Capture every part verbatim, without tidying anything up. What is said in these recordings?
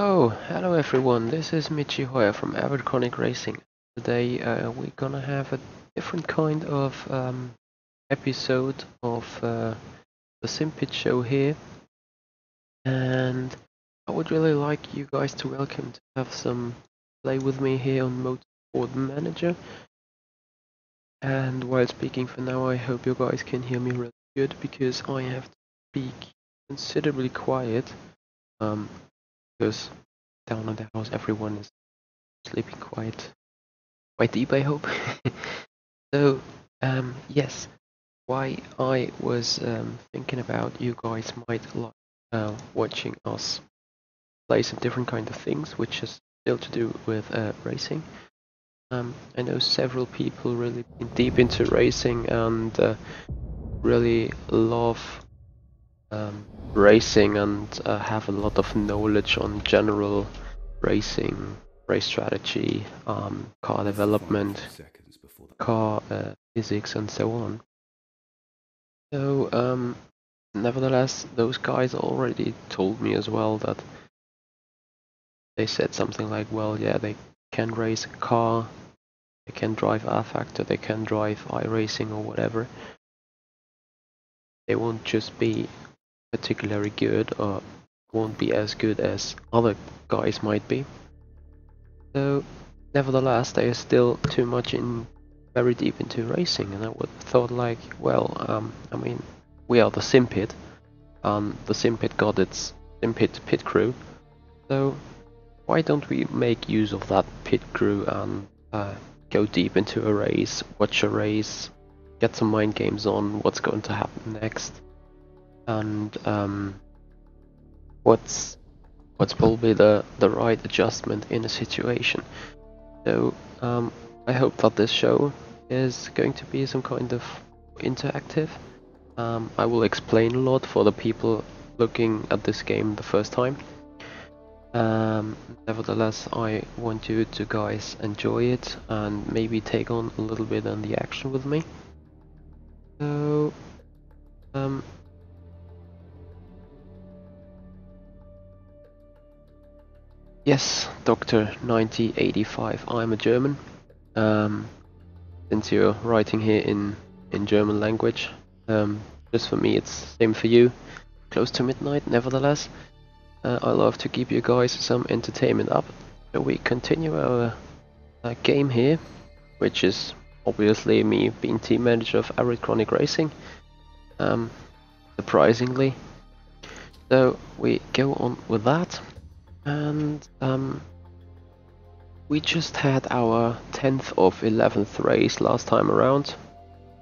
So, hello everyone, this is Michi Hoyer from Avid Chronic Racing. Today uh, we're gonna have a different kind of um, episode of uh, the SimPit show here. And I would really like you guys to welcome to have some play with me here on Motorsport Manager. And while speaking for now, I hope you guys can hear me really good, because I have to speak considerably quiet. Um, Because down in the house everyone is sleeping quite quite deep, I hope. So um yes, why I was um thinking about, you guys might like uh, watching us play some different kind of things which is still to do with uh racing. Um I know several people really deep into racing and uh, really love Um, racing and uh, have a lot of knowledge on general racing, race strategy, um, car development, car uh, physics and so on. So um, nevertheless, those guys already told me as well that they said something like, well, yeah, they can race a car, they can drive rFactor, they can drive iRacing or whatever. They won't just be particularly good, or won't be as good as other guys might be. So nevertheless, they are still too much in very deep into racing, and I would thought like, well, um, I mean, we are the SimPit, um, the SimPit got its SimPit pit crew, so why don't we make use of that pit crew and uh, go deep into a race, watch a race, get some mind games on what's going to happen next. And um, what's what's probably the the right adjustment in a situation. So um, I hope that this show is going to be some kind of interactive. Um, I will explain a lot for the people looking at this game the first time. Um, nevertheless, I want you to guys enjoy it and maybe take on a little bit on the action with me. So um. Yes, Doctor nineteen eighty-five, I'm a German. Um, since you're writing here in, in German language, um, just for me it's the same for you. Close to midnight, nevertheless. Uh, I love to give you guys some entertainment up. So we continue our uh, game here, which is obviously me being team manager of Arid Chronic Racing. Um, surprisingly. So we go on with that. And um, we just had our tenth of eleventh race last time around.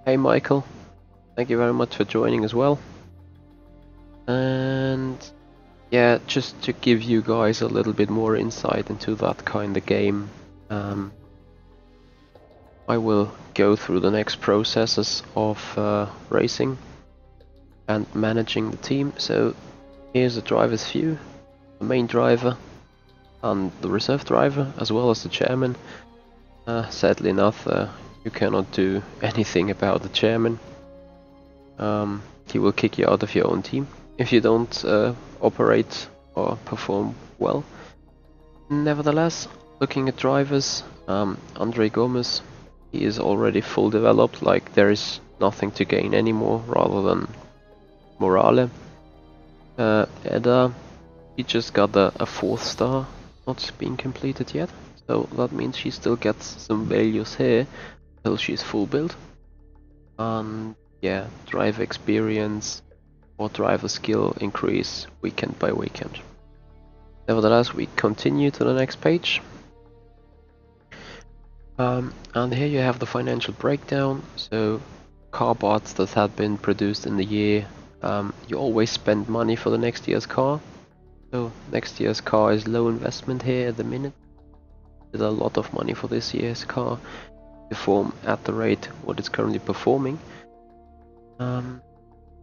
Hey Michael, thank you very much for joining as well. And yeah, just to give you guys a little bit more insight into that kind of game, um, I will go through the next processes of uh, racing and managing the team. So here's the driver's view. The main driver and the reserve driver, as well as the chairman. Uh, sadly enough, uh, you cannot do anything about the chairman. Um, he will kick you out of your own team if you don't uh, operate or perform well. Nevertheless, looking at drivers, um, Andre Gomez, he is already full developed, like there is nothing to gain anymore, rather than morale. Uh, Eda, he just got a, a fourth star, not being completed yet, so that means she still gets some values here until she's full build. And yeah, driver experience or driver skill increase weekend by weekend. Nevertheless, we continue to the next page. Um, and here you have the financial breakdown, so car parts that had been produced in the year. Um, you always spend money for the next year's car. So next year's car is low investment here at the minute. There's a lot of money for this year's car to perform at the rate what it's currently performing. Um,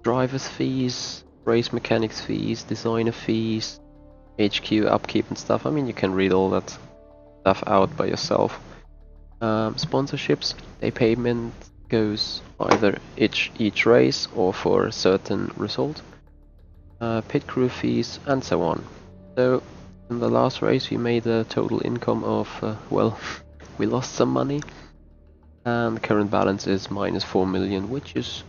driver's fees, race mechanics fees, designer fees, H Q, upkeep and stuff. I mean, you can read all that stuff out by yourself. Um, sponsorships, their payment goes either each, each race or for a certain result. Uh, pit crew fees and so on. So In the last race we made a total income of, uh, well, we lost some money. And the current balance is minus four million, which is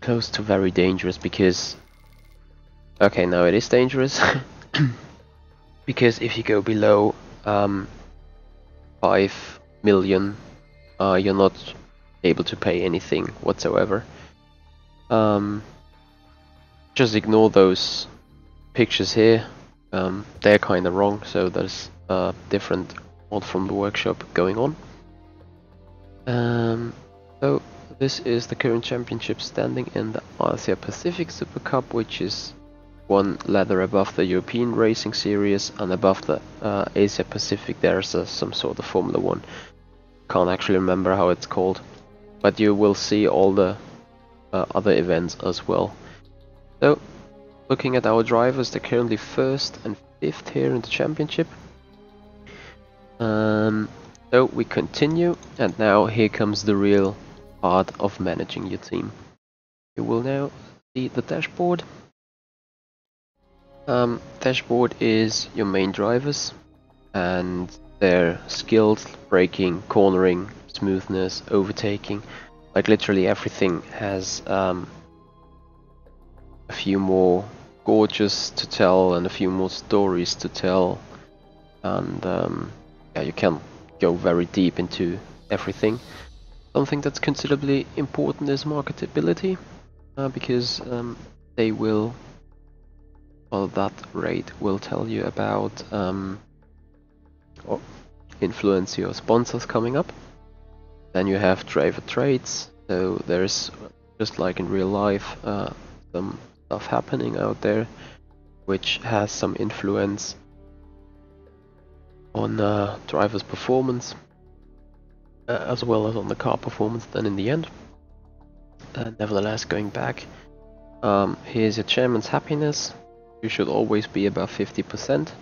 close to very dangerous because... Okay, now it is dangerous. Because if you go below um, five million, uh, you're not able to pay anything whatsoever. Um, just ignore those pictures here. Um, they're kind of wrong, so there's uh, different mod from the workshop going on. Um, so this is the current championship standing in the Asia Pacific Super Cup, which is one ladder above the European Racing Series, and above the uh, Asia Pacific there's uh, some sort of Formula One. Can't actually remember how it's called, but you will see all the uh, other events as well. So, looking at our drivers, they're currently first and fifth here in the championship. Um, so we continue, and now here comes the real part of managing your team. You will now see the dashboard. Um, dashboard is your main drivers and their skills, braking, cornering, smoothness, overtaking, like literally everything has um, a few more gorges to tell and a few more stories to tell, and um, yeah, you can go very deep into everything. Something that's considerably important is marketability, uh, because um, they will... Well, that rate will tell you about um, oh, influence your sponsors coming up. Then you have driver traits, so there's, just like in real life, uh, some stuff happening out there which has some influence on uh, driver's performance, uh, as well as on the car performance then in the end. Uh, nevertheless, going back, um, here's your chairman's happiness. You should always be above fifty percent.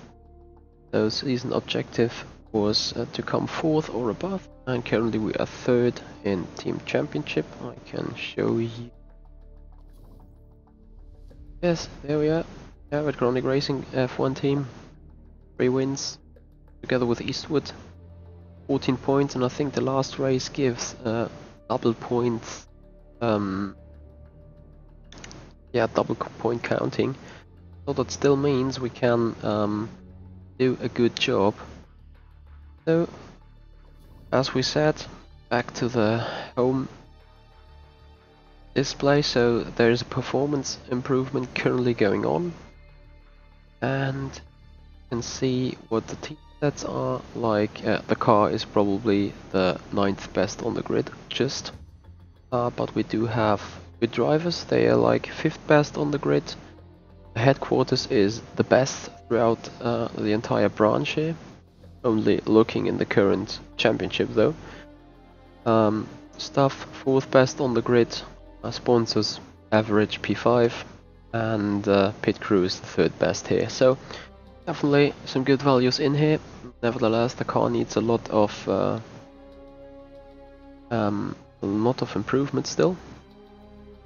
So season objective was uh, to come fourth or above, and currently we are third in team championship. I can show you. Yes, there we are. Avid Chronic Racing F one team, three wins together with Eastwood, fourteen points, and I think the last race gives uh, double points. Um, yeah, double point counting. So that still means we can um, do a good job. So, as we said, back to the home display. So there is a performance improvement currently going on, and you can see what the team sets are like. Uh, the car is probably the ninth best on the grid, just. Uh, but we do have good drivers. They are like fifth best on the grid. Headquarters is the best throughout uh, the entire branch here, only looking in the current championship though. Um, staff fourth best on the grid, uh, sponsors average P five, and uh, pit crew is the third best here. So definitely some good values in here. Nevertheless, the car needs a lot of uh, um, a lot of improvement still,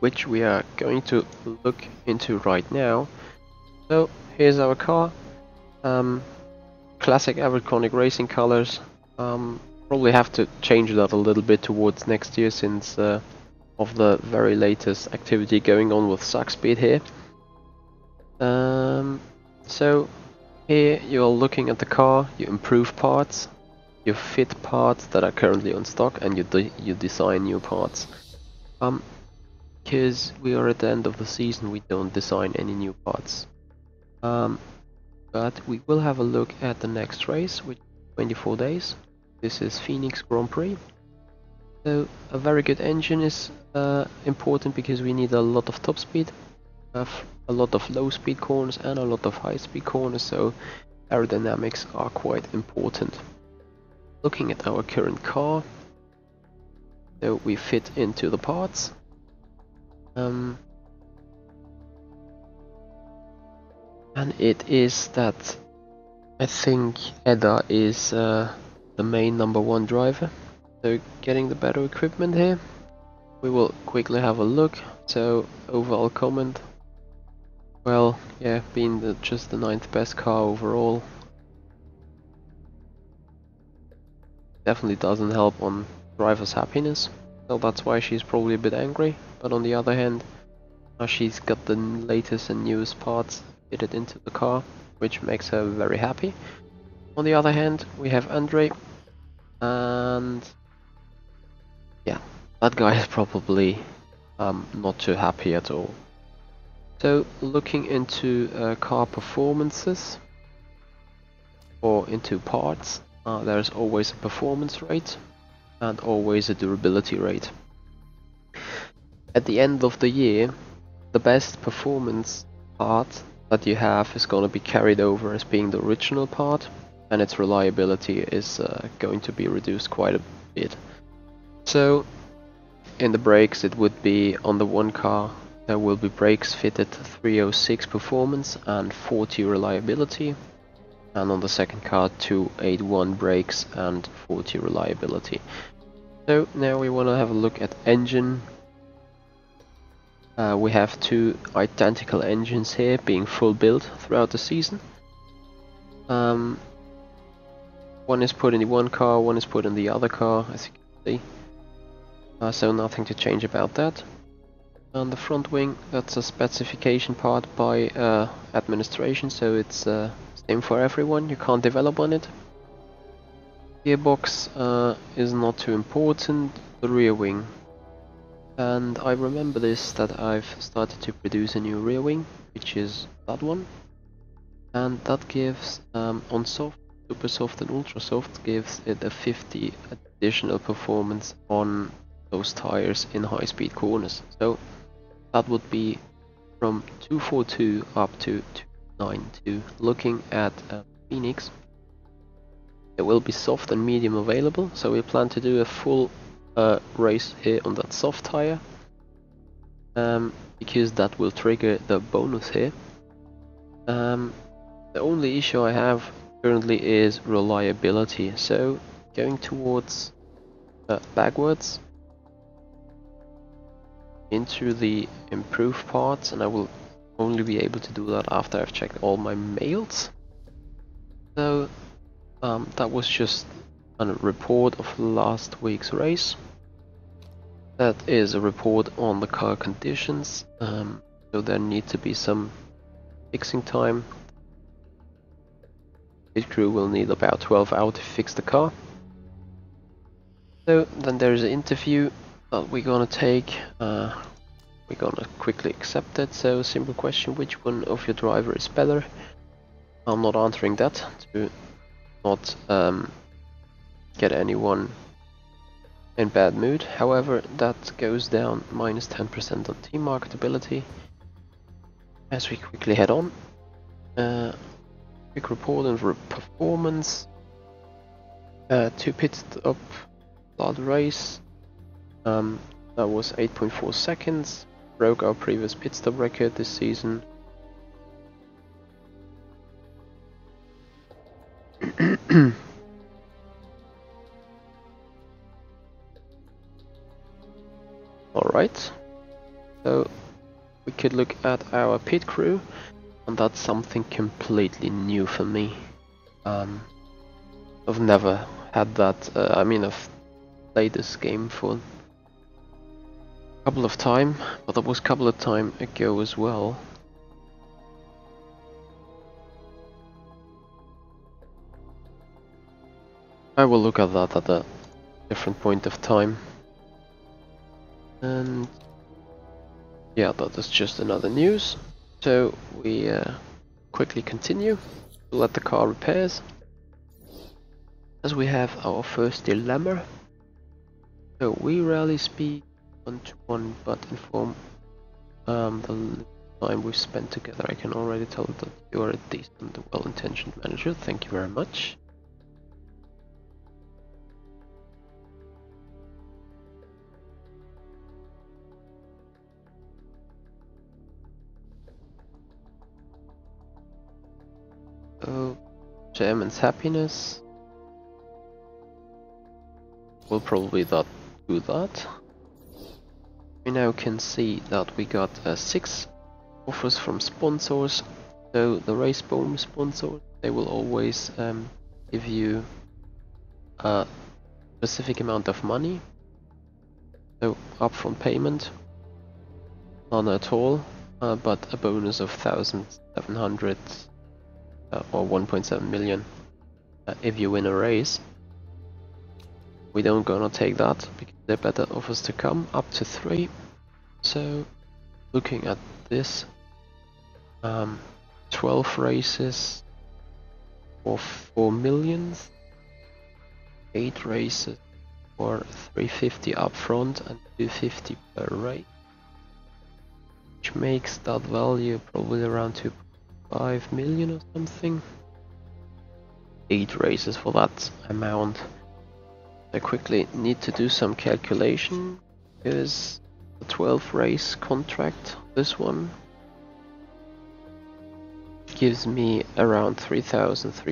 which we are going to look into right now. So here's our car, um, classic Avid Chronic Racing colors. Um, probably have to change that a little bit towards next year, since uh, of the very latest activity going on with Sakspeed here. Um, so here you're looking at the car, you improve parts, you fit parts that are currently on stock, and you de you design new parts. Um, Because we are at the end of the season, we don't design any new parts. Um, but we will have a look at the next race, which is twenty-four days. This is Phoenix Grand Prix. So a very good engine is uh, important, because we need a lot of top speed, have a lot of low speed corners and a lot of high speed corners, so aerodynamics are quite important. Looking at our current car, so we fit into the parts. Um, and it is that I think Eda is uh, the main number one driver, so getting the better equipment here. We will quickly have a look. So overall comment, Well, yeah, being the, just the ninth best car overall definitely doesn't help on driver's happiness. So that's why she's probably a bit angry. But on the other hand, now she's got the latest and newest parts fitted into the car, which makes her very happy. On the other hand, we have Andre, and yeah, that guy is probably um, not too happy at all. So looking into uh, car performances, or into parts, uh, there is always a performance rate and always a durability rate. At the end of the year, the best performance part that you have is going to be carried over as being the original part, and its reliability is uh, going to be reduced quite a bit. So in the brakes, it would be on the one car, there will be brakes fitted three oh six performance and forty reliability, and on the second car two eighty-one brakes and forty reliability. So now we want to have a look at engine. Uh, we have two identical engines here being full built throughout the season. Um, one is put in the one car, one is put in the other car, as you can see. Uh, so nothing to change about that. And the front wing, that's a specification part by uh, administration, so it's uh, same for everyone, you can't develop on it. Gearbox uh, is not too important, the rear wing. And I remember this, that I've started to produce a new rear wing, which is that one. And that gives, um, on soft, super soft and ultra soft, gives it a fifty additional performance on those tires in high speed corners. So that would be from two forty-two up to two ninety-two. Looking at uh, Phoenix, there will be soft and medium available, so we plan to do a full uh, race here on that soft tire, um, because that will trigger the bonus here. Um, the only issue I have currently is reliability, so going towards uh, backwards into the improved parts, and I will only be able to do that after I've checked all my mails. So um, that was just a report of last week's race. That is a report on the car conditions, um, so there need to be some fixing time. The crew will need about twelve hours to fix the car. So then there is an interview that we're gonna take. Uh, we're gonna quickly accept it. So simple question: which one of your driver is better? I'm not answering that to not um, get anyone in bad mood. However, that goes down minus ten percent on team marketability. As we quickly head on, uh, quick report on performance. Uh, two pit stop, start race. Um, that was eight point four seconds, broke our previous pit stop record this season. Alright, so we could look at our pit crew, and that's something completely new for me. Um, I've never had that, uh, I mean I've played this game for couple of time, but that was a couple of time ago as well. I will look at that at a different point of time. And yeah, that is just another news. So we uh, quickly continue to let the car repairs, as we have our first dilemma. So we rarely speak one to one, but inform um, the time we've spent together. I can already tell that you are a decent, well-intentioned manager. Thank you very much. So, German's happiness will probably not do that. We now can see that we got a six offers from sponsors. So the race boom sponsors, they will always um, give you a specific amount of money. So upfront payment, none at all, uh, but a bonus of one thousand seven hundred uh, or one point seven million uh, if you win a race. We don't gonna take that because there are better offers to come, up to three. So looking at this, um, twelve races for four millions, eight races for three fifty upfront and two fifty per race, which makes that value probably around two point five million or something. Eight races for that amount. I quickly need to do some calculation, because the twelve race contract, this one, gives me around three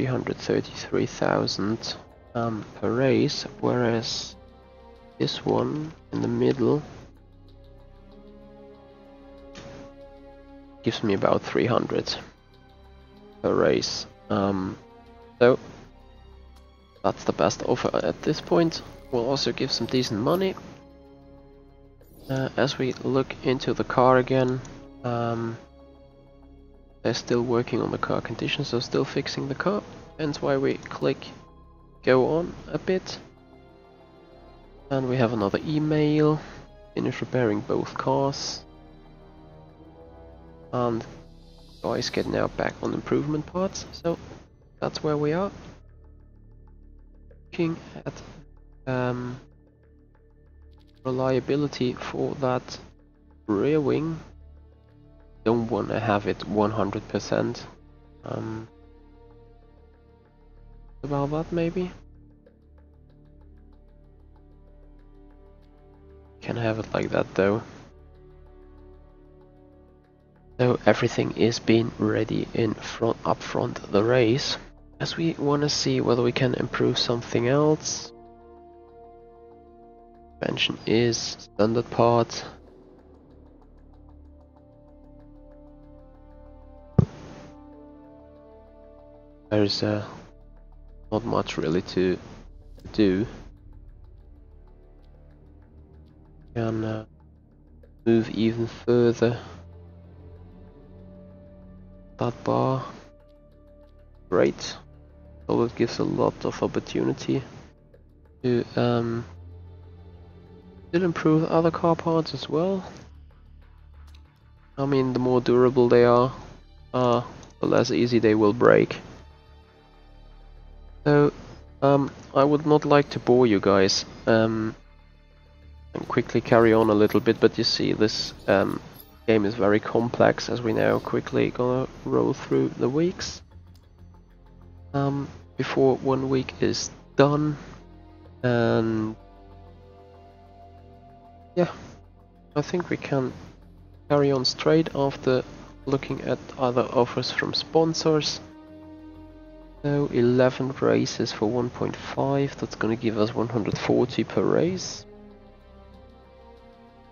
hundred thirty-three thousand um, per race, whereas this one in the middle gives me about three hundred per race. Um, so. That's the best offer at this point. We'll also give some decent money. Uh, as we look into the car again, um, they're still working on the car conditions, so still fixing the car. Hence why we click go on a bit. And we have another email. Finish repairing both cars. And guys get now back on improvement parts. So that's where we are. Looking at um, reliability for that rear wing, don't want to have it one hundred percent. Um, about that maybe. Can have it like that though. So everything is being ready in front, up front of the race. As we want to see whether we can improve something else. Suspension is standard part. There's uh, not much really to do. We can uh, move even further. That bar. Great. So it gives a lot of opportunity to um, still improve other car parts as well. I mean, the more durable they are, uh, the less easy they will break. So um, I would not like to bore you guys um, and quickly carry on a little bit, but you see this um, game is very complex, as we now quickly gonna roll through the weeks. Um, before one week is done, and yeah, I think we can carry on straight after looking at other offers from sponsors. So eleven races for one point five, that's gonna give us one hundred forty per race.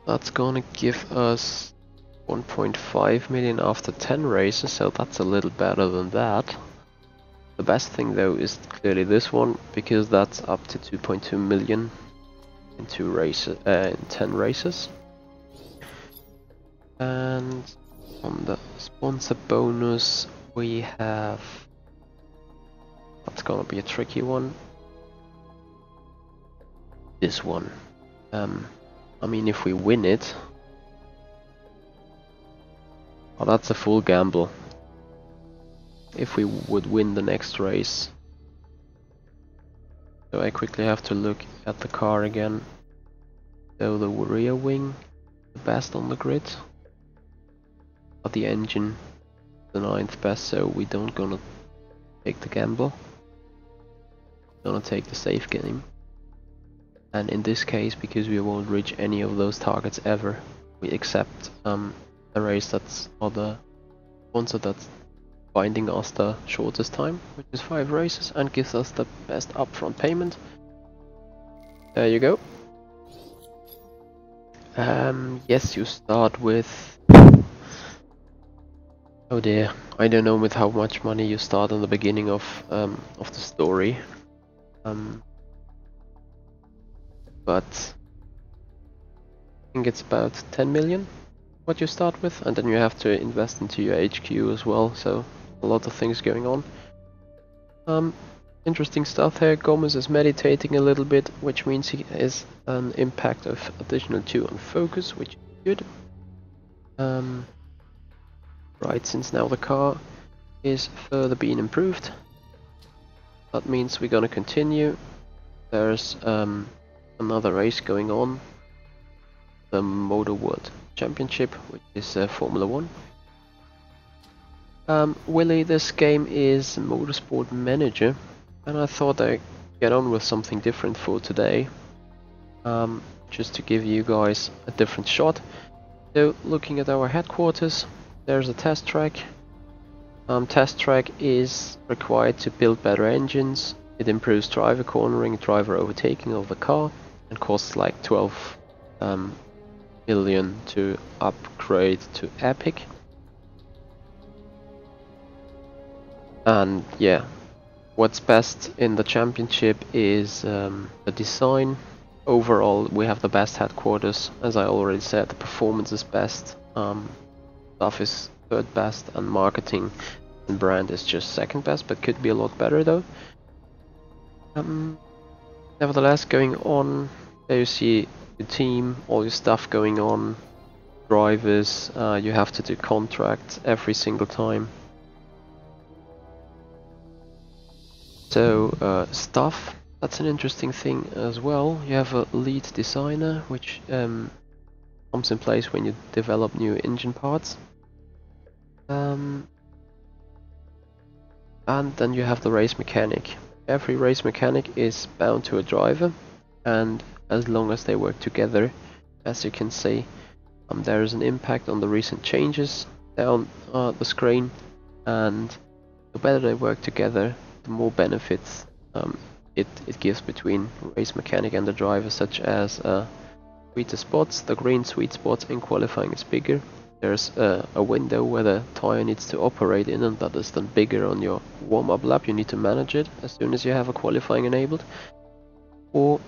That's gonna give us one point five million after ten races, so that's a little better than that. The best thing though is clearly this one, because that's up to two point two million in two races, uh, in ten races. And on the sponsor bonus we have, that's gonna be a tricky one, this one. Um, I mean, if we win it, well, that's a full gamble. If we would win the next race. So I quickly have to look at the car again. So the rear wing, the best on the grid. But the engine, the ninth best, so we don't gonna take the gamble. Gonna take the safe game. And in this case, because we won't reach any of those targets ever, we accept um, a race that's, or the sponsor that's binding us the shortest time, which is five races, and gives us the best upfront payment. There you go. Um, yes, you start with Oh dear, I don't know with how much money you start in the beginning of um, of the story, um, but I think it's about ten million what you start with, and then you have to invest into your H Q as well, so a lot of things going on. Um, interesting stuff here. Gomez is meditating a little bit, which means he has an impact of additional two on focus, which is good. Um, Right, since now the car is further being improved, that means we're gonna continue. There's um, another race going on, the Motor World Championship, which is uh, Formula One. Um, Willie, this game is Motorsport Manager, and I thought I'd get on with something different for today, um, just to give you guys a different shot. So, looking at our headquarters, there's a test track. Um, test track is required to build better engines. It improves driver cornering, driver overtaking of the car, and costs like twelve um, million to upgrade to epic. And yeah, what's best in the championship is um, the design. Overall, we have the best headquarters. As I already said, the performance is best. Um, Stuff is third best, and marketing and brand is just second best, but could be a lot better though. Um, nevertheless, going on, there you see your team, all your stuff going on, drivers, uh, you have to do contracts every single time. So, uh, stuff, that's an interesting thing as well. You have a lead designer, which um, comes in place when you develop new engine parts. Um, and then you have the race mechanic. Every race mechanic is bound to a driver, and as long as they work together, as you can see, um, there is an impact on the recent changes down uh, the screen, and the better they work together, the more benefits um, it, it gives between race mechanic and the driver, such as uh, sweeter spots. The green sweet spot in qualifying is bigger. There's uh, a window where the tire needs to operate in, and that is then bigger on your warm-up lap. You need to manage it as soon as you have a qualifying enabled. Or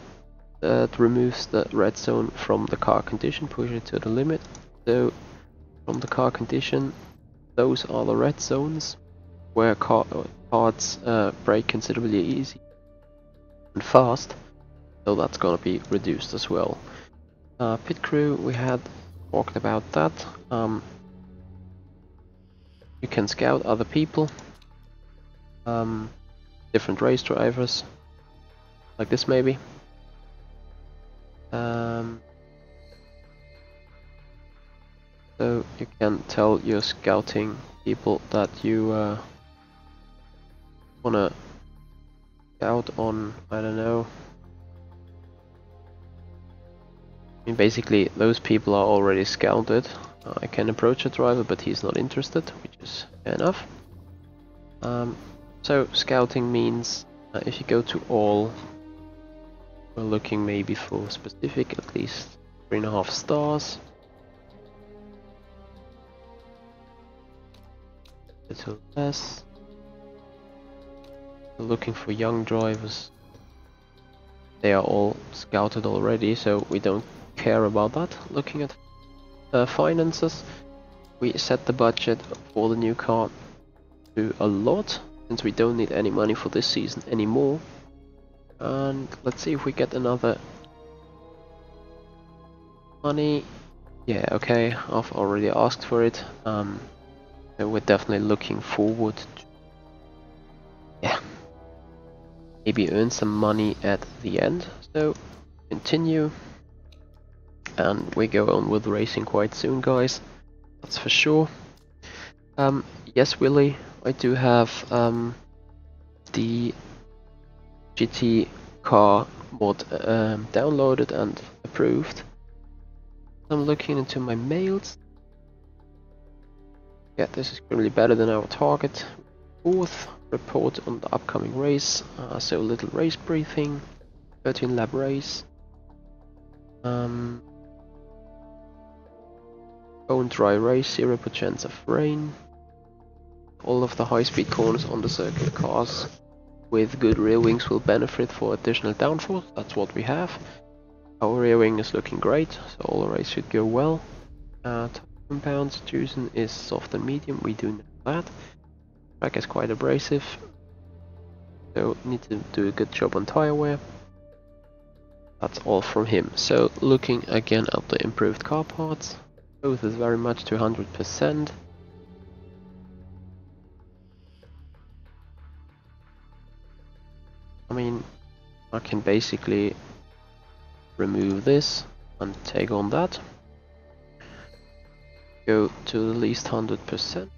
uh, it removes the red zone from the car condition, push it to the limit. So from the car condition, those are the red zones where car parts uh, brake considerably easy and fast. So that's gonna be reduced as well. Uh, pit crew, we had talked about that. Um, you can scout other people, um, different race drivers, like this maybe. Um, so you can tell your scouting people that you uh, wanna scout on, I don't know. Basically, those people are already scouted. Uh, I can approach a driver, but he's not interested, which is fair enough. Um, so, scouting means uh, if you go to all, we're looking maybe for specific, at least three and a half stars. A little less. We're looking for young drivers. They are all scouted already, so we don't care about that. Looking at uh, finances, we set the budget for the new car to a lot, since we don't need any money for this season anymore. And let's see if we get another money. Yeah, okay, I've already asked for it. Um, so we're definitely looking forward to, yeah, maybe earn some money at the end. So continue. And we go on with racing quite soon, guys, that's for sure. Um, yes, Willie, I do have um, the G T car mod um, downloaded and approved. I'm looking into my mails. Yeah, this is really better than our target. Fourth report on the upcoming race, uh, so little race briefing, thirteen lap race. Um, Bone dry race, zero percent of rain. All of the high-speed corners on the circuit, cars with good rear wings will benefit for additional downforce. That's what we have. Our rear wing is looking great, so all the race should go well. Uh, compounds chosen is soft and medium, we do know that. Track is quite abrasive, so need to do a good job on tire wear. That's all from him. So looking again at the improved car parts, both is very much to one hundred percent. I mean, I can basically remove this and take on that. Go to the least one hundred percent.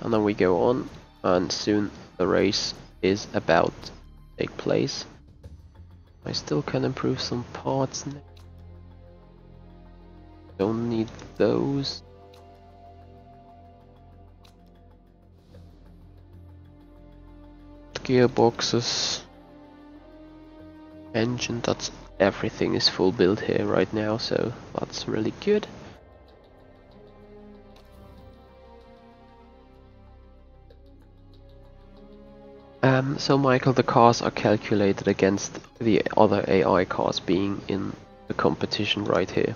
And then we go on, and soon the race is about to take place. I still can improve some parts now. Don't need those. Gearboxes, engine, that's everything is full build here right now, so that's really good. Um, so Michael, the cars are calculated against the other A I cars being in the competition right here.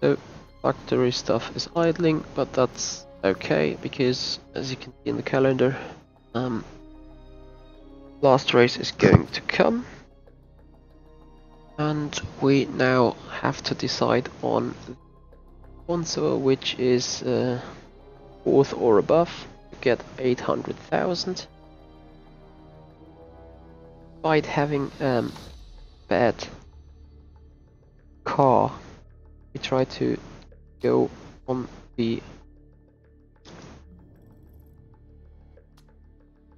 So factory stuff is idling, but that's okay, because as you can see in the calendar, um, last race is going to come, and we now have to decide on the sponsor, which is uh, fourth or above to get eight hundred thousand. Despite having a um, bad car, we try to go on the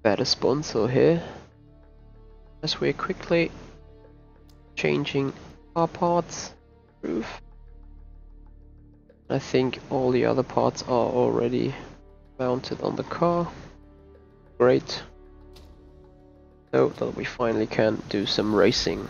better sponsor here. As we're quickly changing car parts, roof. I think all the other parts are already mounted on the car. Great. So that we finally can do some racing.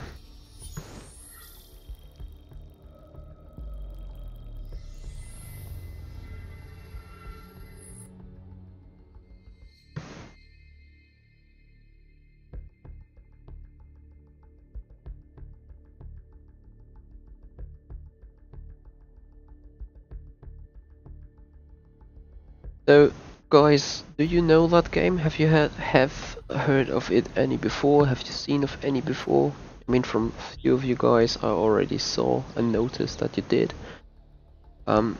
So, guys, do you know that game? Have you had, have heard of it any before? Have you seen of any before? I mean, from a few of you guys, I already saw and noticed that you did. Um,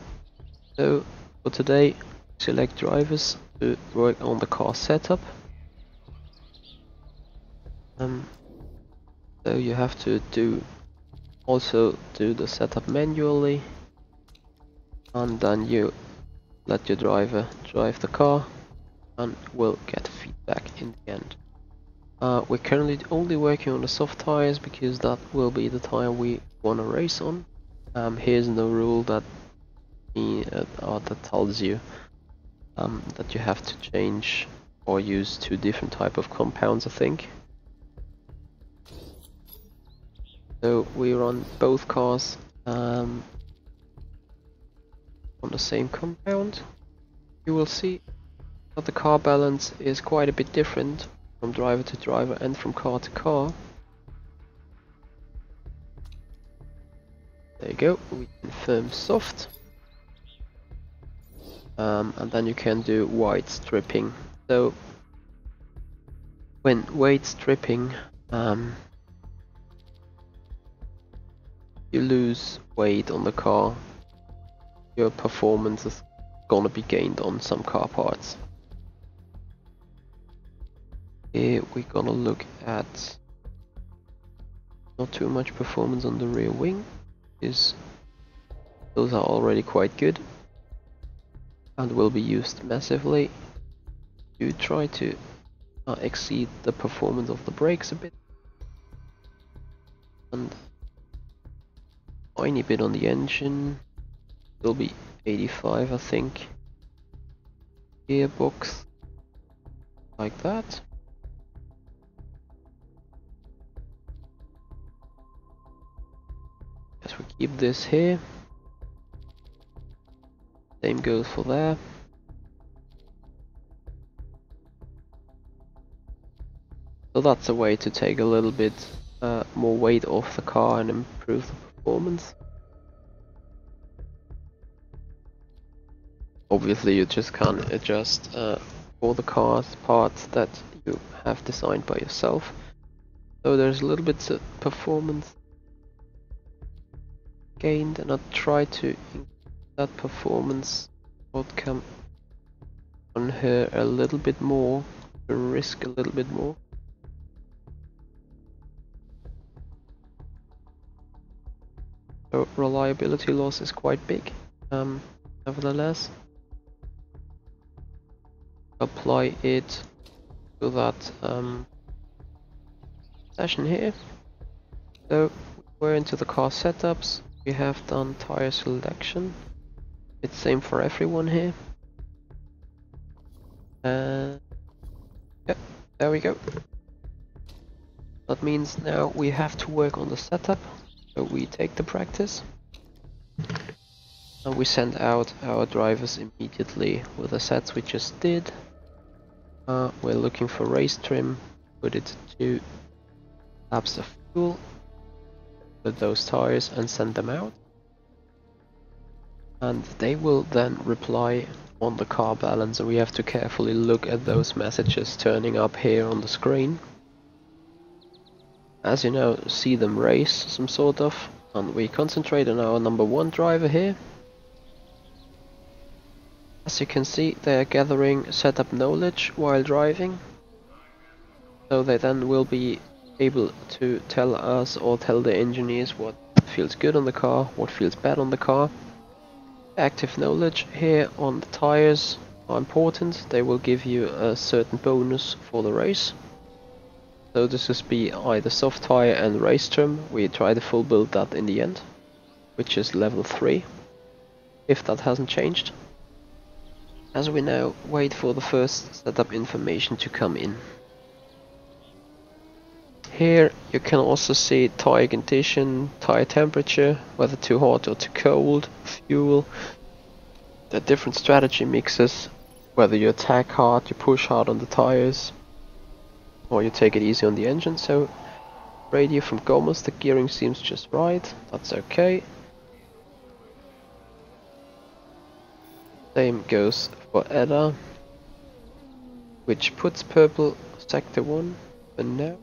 so, for today, select drivers to work on the car setup. Um, so you have to do also do the setup manually, and then you let your driver drive the car, and we'll get feedback in the end. Uh, we're currently only working on the soft tires because that will be the tire we want to race on. Um, here's no rule that he, uh, or that tells you um, that you have to change or use two different type of compounds, I think. So we run both cars Um, on the same compound. You will see that the car balance is quite a bit different from driver to driver and from car to car. There you go, we confirm soft, um, and then you can do weight stripping. So when weight stripping, um, you lose weight on the car, your performance is gonna be gained on some car parts. Here we're gonna look at not too much performance on the rear wing, is those are already quite good and will be used massively. You try to uh, exceed the performance of the brakes a bit, and a tiny bit on the engine. Will be eighty-five, I think. Gearbox, like that. Guess we keep this here. Same goes for there. that's a way to take a little bit uh, more weight off the car and improve the performance. Obviously you just can't adjust uh, all the car's parts that you have designed by yourself. So there's a little bit of performance gained, and I try to increase that performance outcome on her a little bit more, to risk a little bit more. So reliability loss is quite big, um, nevertheless. Apply it to that um, session here. So we're into the car setups. We have done tire selection. It's same for everyone here. And yep, there we go. That means now we have to work on the setup. So we take the practice and we send out our drivers immediately with the sets we just did. Uh, we're looking for race trim, put it to laps of fuel, put those tires and send them out. And they will then reply on the car balance, and we have to carefully look at those messages turning up here on the screen. As you know, see them race some sort of, and we concentrate on our number one driver here. As you can see, they are gathering setup knowledge while driving, so they then will be able to tell us or tell the engineers what feels good on the car, what feels bad on the car. Active knowledge here on the tires are important, they will give you a certain bonus for the race. So this is be either soft tire and race trim, we try to full build that in the end, which is level three, if that hasn't changed. As we now wait for the first setup information to come in. Here you can also see tire condition, tire temperature, whether too hot or too cold, fuel, the different strategy mixes, whether you attack hard, you push hard on the tires, or you take it easy on the engine. So radio from Gomez, the gearing seems just right, that's okay. Same goes for Eda, which puts purple sector one for now.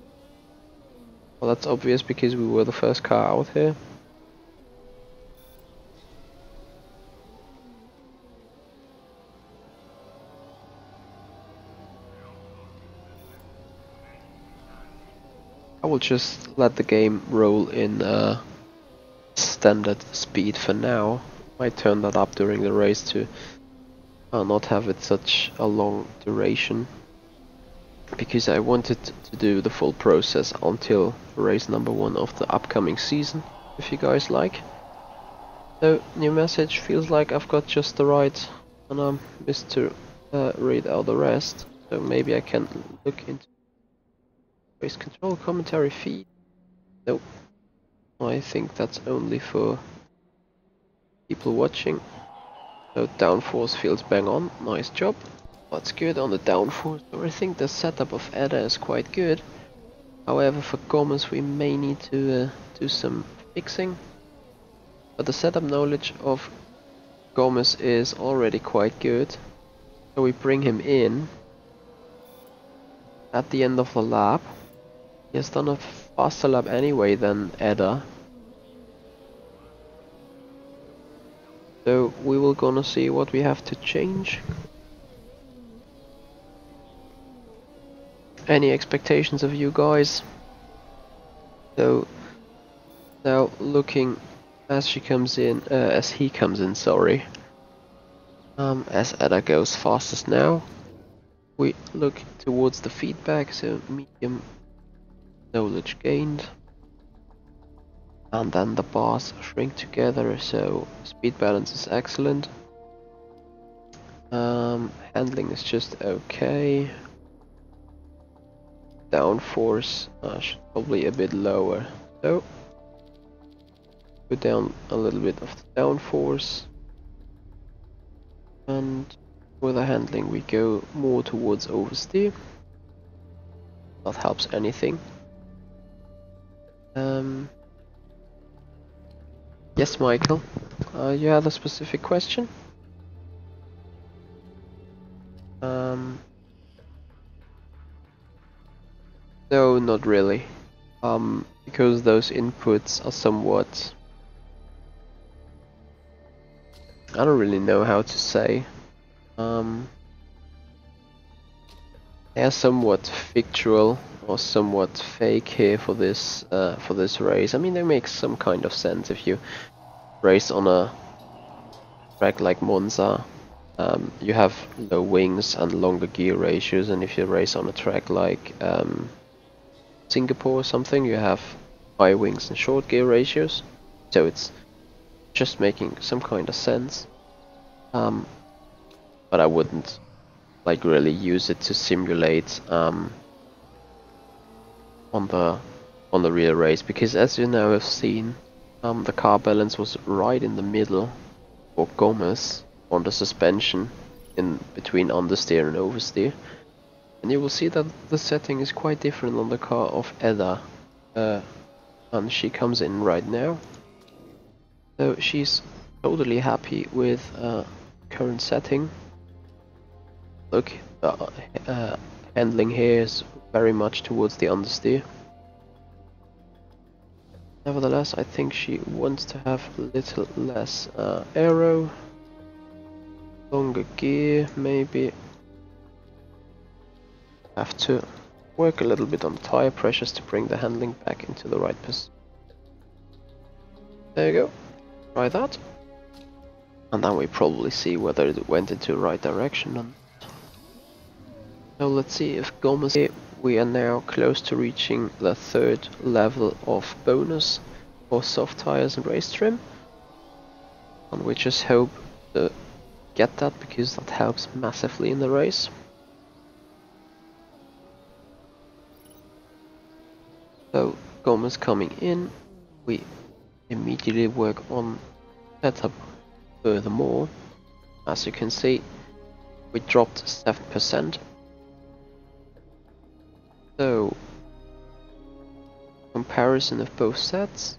Well, that's obvious because we were the first car out here. I will just let the game roll in uh, standard speed for now. Might turn that up during the race to Uh, not have it such a long duration, because I wanted to do the full process until race number one of the upcoming season, if you guys like. So new message, feels like I've got just the right, and I missed to uh, read out the rest, so maybe I can look into race control commentary feed. Nope, I think that's only for people watching. So downforce feels bang on, nice job. That's good on the downforce. So I think the setup of Eda is quite good. However, for Gomez we may need to uh, do some fixing. But the setup knowledge of Gomez is already quite good. So we bring him in at the end of the lap. He has done a faster lap anyway than Eda. So we will gonna see what we have to change. Any expectations of you guys? So now looking as she comes in, uh, as he comes in, sorry. Um, as Eda goes fastest now, we look towards the feedback. So medium knowledge gained. And then the bars shrink together, so speed balance is excellent. Um, handling is just okay. Downforce uh, should probably a bit lower. So put down a little bit of the downforce. And with the handling we go more towards oversteer. That helps anything. Um, yes, Michael, uh, you had a specific question? Um, no, not really. Um, because those inputs are somewhat... I don't really know how to say. Um, they are somewhat fictional or somewhat fake here for this uh, for this race. I mean, they make some kind of sense if you race on a track like Monza. Um, you have low wings and longer gear ratios, and if you race on a track like um, Singapore or something, you have high wings and short gear ratios. So it's just making some kind of sense, um, but I wouldn't like really use it to simulate um, on the on the real race, because as you now have seen, um, the car balance was right in the middle for Gomez on the suspension, in between understeer and oversteer, and you will see that the setting is quite different on the car of Eda, uh, and she comes in right now. So she's totally happy with uh, current setting. Look, the uh, handling here is very much towards the understeer. Nevertheless, I think she wants to have a little less uh, aero, longer gear maybe. Have to work a little bit on tire pressures to bring the handling back into the right position. There you go. Try that, and then we probably see whether it went into the right direction or not. So let's see if Gomez... We are now close to reaching the third level of bonus for soft tires and race trim, and we just hope to get that, because that helps massively in the race. So Gomez coming in, we immediately work on setup furthermore. As you can see, we dropped seven percent. So, comparison of both sets.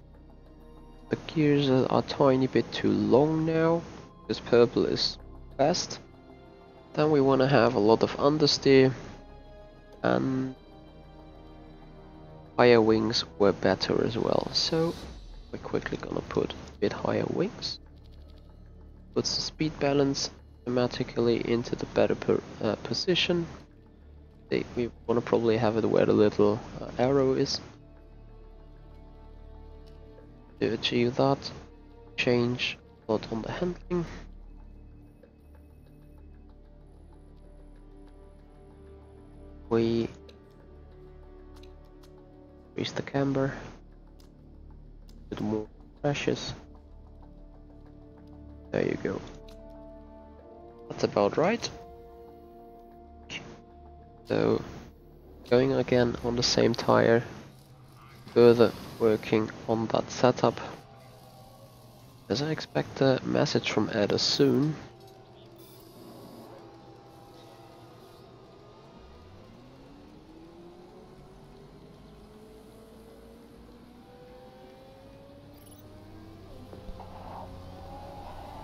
The gears are a tiny bit too long now, because purple is fast. Then we want to have a lot of understeer, and higher wings were better as well. So we're quickly gonna put a bit higher wings. Puts the speed balance automatically into the better per, uh, position. They, we wanna probably have it where the little uh, arrow is. To achieve that, change a lot on the handling. We increase the camber. With more crashes. There you go. That's about right. So, going again on the same tire, further working on that setup. As I expect a message from Eda soon.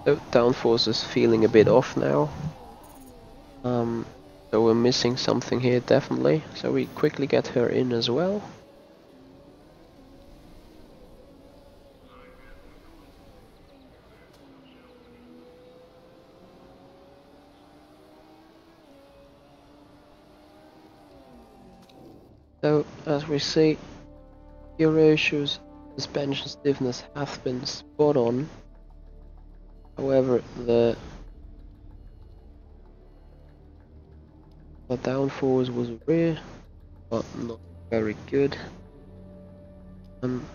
So downforce is feeling a bit off now, um, so we're missing something here definitely, so we quickly get her in as well. So as we see, gear ratios, suspension stiffness have been spot on. However, the, the downforce was rare, but not very good. Um,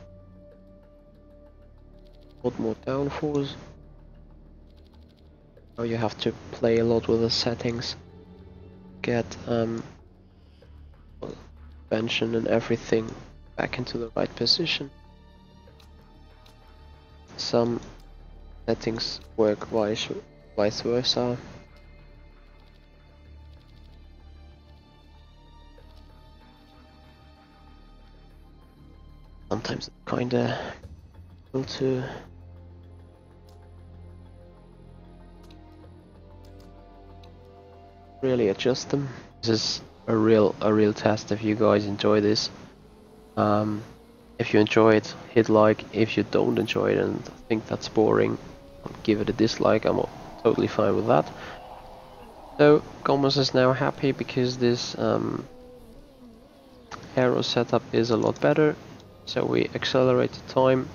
a lot more downforce. Now you have to play a lot with the settings, get um, suspension and everything back into the right position. Some settings work vice, vice versa. sometimes kinda go to. Really adjust them. This is a real a real test. If you guys enjoy this, um, if you enjoy it, hit like. If you don't enjoy it and think that's boring, give it a dislike. I'm totally fine with that. So Gomez is now happy because this um, aero setup is a lot better. So we accelerate the time.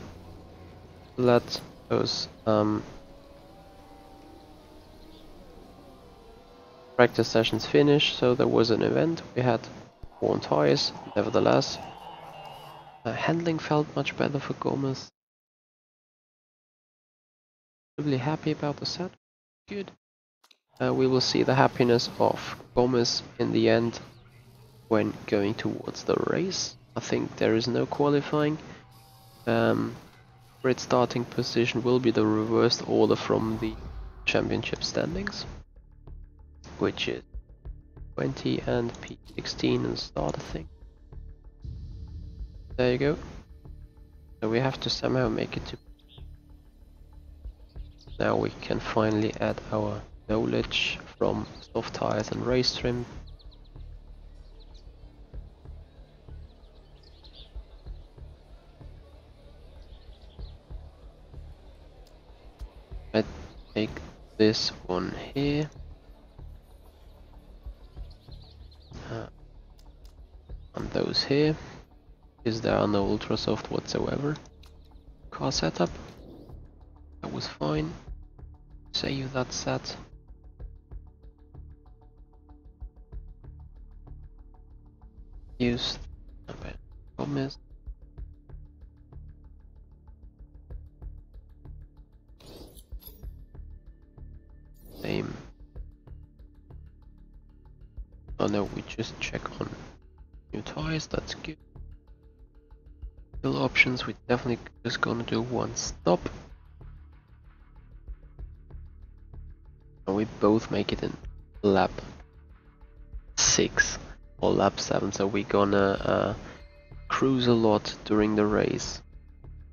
Let those um, practice sessions finished. So there was an event, we had worn tires, nevertheless. Uh, handling felt much better for Gomez. Really happy about the set, good. Uh, we will see the happiness of Gomez in the end when going towards the race. I think there is no qualifying. Um, grid starting position will be the reversed order from the championship standings, which is twenty and P sixteen and start, I think. There you go. So we have to somehow make it to... Now we can finally add our knowledge from soft tires and race trim. Let's take this one here. Uh, and those here, because there are no ultra soft whatsoever. Car setup, that was fine. Save that set. Use Gomez. Same. Oh no, we just check on new tires, that's good. Fuel options, we definitely just gonna do one stop. And we both make it in lap six or lap seven, so we're gonna uh, cruise a lot during the race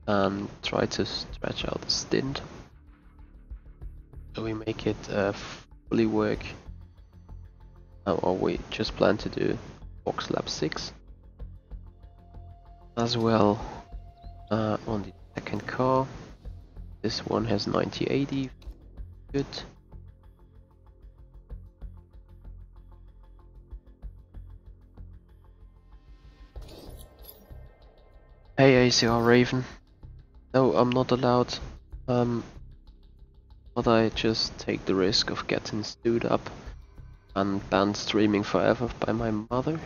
and try to stretch out the stint. So we make it uh, fully work. Or we just plan to do box lap six as well. Uh, on the second car, this one has ninety eighty, good. Hey A C R Raven, no, I'm not allowed, um, but I just take the risk of getting stood up and banned streaming forever by my mother.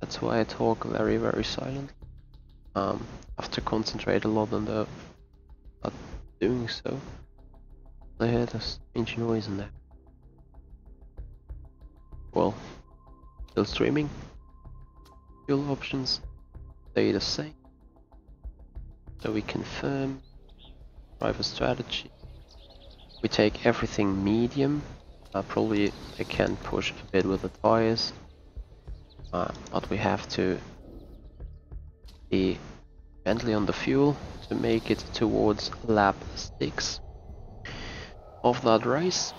That's why I talk very very silent. Um, I have to concentrate a lot on the uh, doing so. I hear this strange noise in there. Well, still streaming. Fuel options stay the same. So we confirm driver strategy. We take everything medium. Uh, probably I can push a bit with the tires, uh, but we have to be gently on the fuel to make it towards lap six of that race.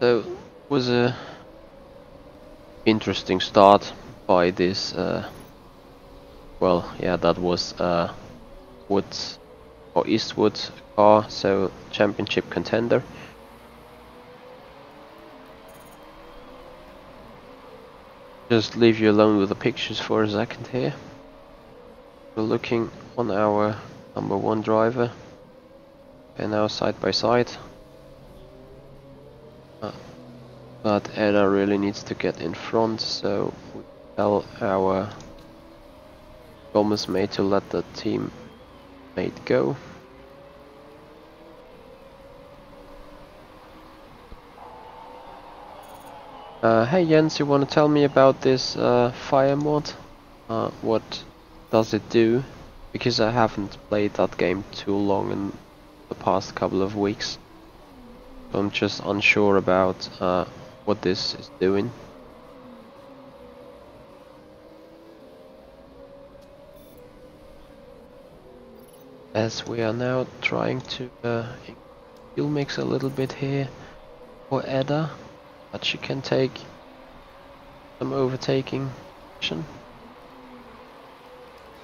So it was a interesting start by this. Uh, well, yeah, that was uh, Woods or Eastwood car, so championship contender. Just leave you alone with the pictures for a second here. We're looking on our number one driver and now side by side, uh, but Eda really needs to get in front, so we tell our Gomez mate to let the team mate go. Uh, hey Jens, you want to tell me about this uh, fire mod? Uh, what does it do? Because I haven't played that game too long in the past couple of weeks. So I'm just unsure about uh, what this is doing. as we are now trying to uh, fuel mix a little bit here for Eda, but she can take some overtaking action.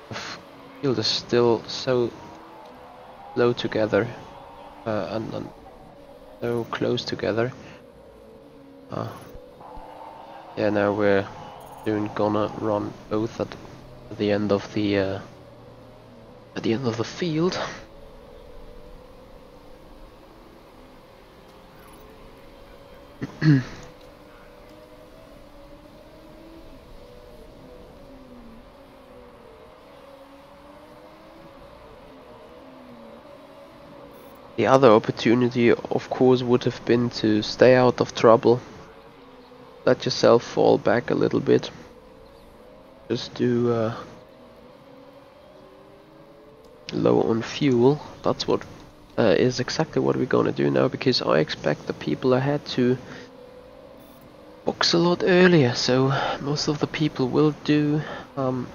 The field is still so low together uh, and, and so close together. Uh, yeah, now we're soon gonna run both at the end of the uh, at the end of the field. The other opportunity, of course, would have been to stay out of trouble, let yourself fall back a little bit, just do uh, low on fuel. That's what uh, is exactly what we're gonna do now, because I expect the people ahead to box a lot earlier, so most of the people will do um,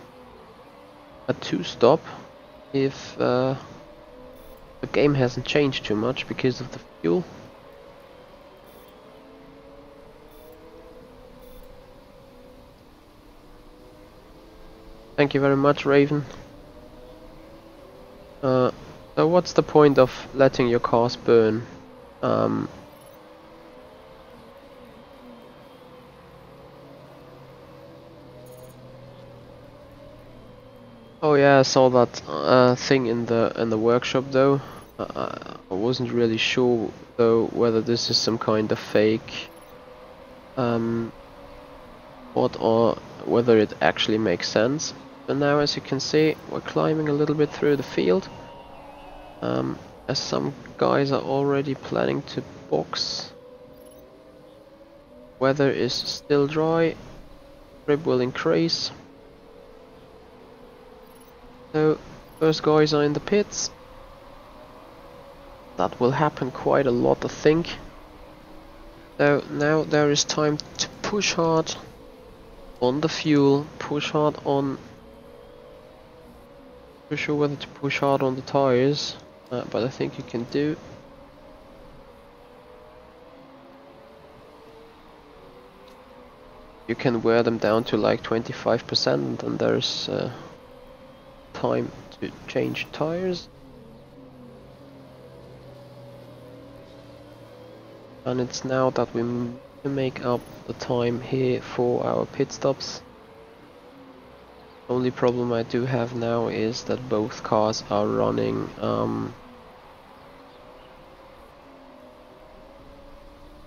a two-stop if uh, the game hasn't changed too much because of the fuel. Thank you very much, Raven. Uh, so what's the point of letting your cars burn? Um, Oh yeah, I saw that uh, thing in the in the workshop though. Uh, I wasn't really sure though whether this is some kind of fake um, bot or whether it actually makes sense. But now, as you can see, we're climbing a little bit through the field, um, as some guys are already planning to box. Weather is still dry. Grip will increase. So, first guys are in the pits. That will happen quite a lot, I think. So now there is time to push hard on the fuel, push hard on... Not sure whether to push hard on the tires, uh, but I think you can do. You can wear them down to like twenty-five percent, and there's... Uh, time to change tires, and it's now that we make up the time here for our pit stops. Only problem I do have now is that both cars are running um,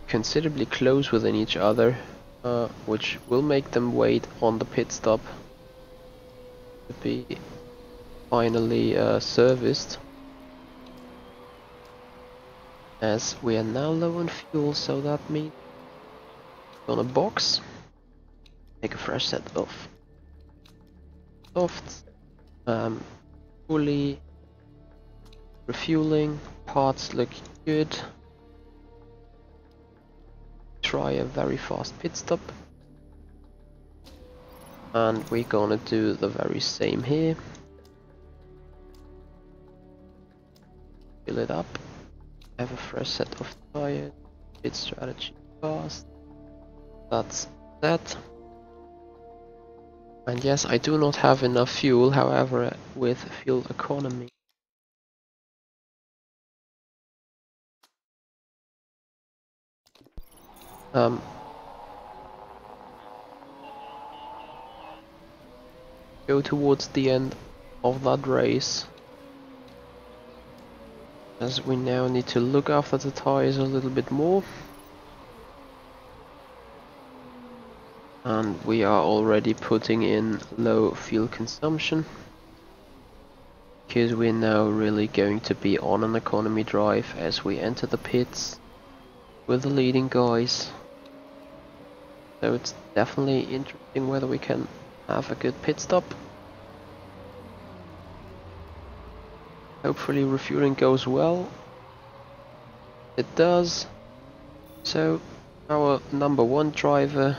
considerably close within each other, uh, which will make them wait on the pit stop to be finally uh, serviced, as we are now low on fuel. So that means gonna box, take a fresh set of softs, um, fully refueling, parts look good, try a very fast pit stop, and we're gonna do the very same here. Fill it up, have a fresh set of tires, pit strategy fast, that's that. And yes, I do not have enough fuel, however, with fuel economy. Um, go towards the end of that race, as we now need to look after the tires a little bit more. And we are already putting in low fuel consumption, because we're now really going to be on an economy drive as we enter the pits with the leading guys. So it's definitely interesting whether we can have a good pit stop. Hopefully refueling goes well. It does. So our number one driver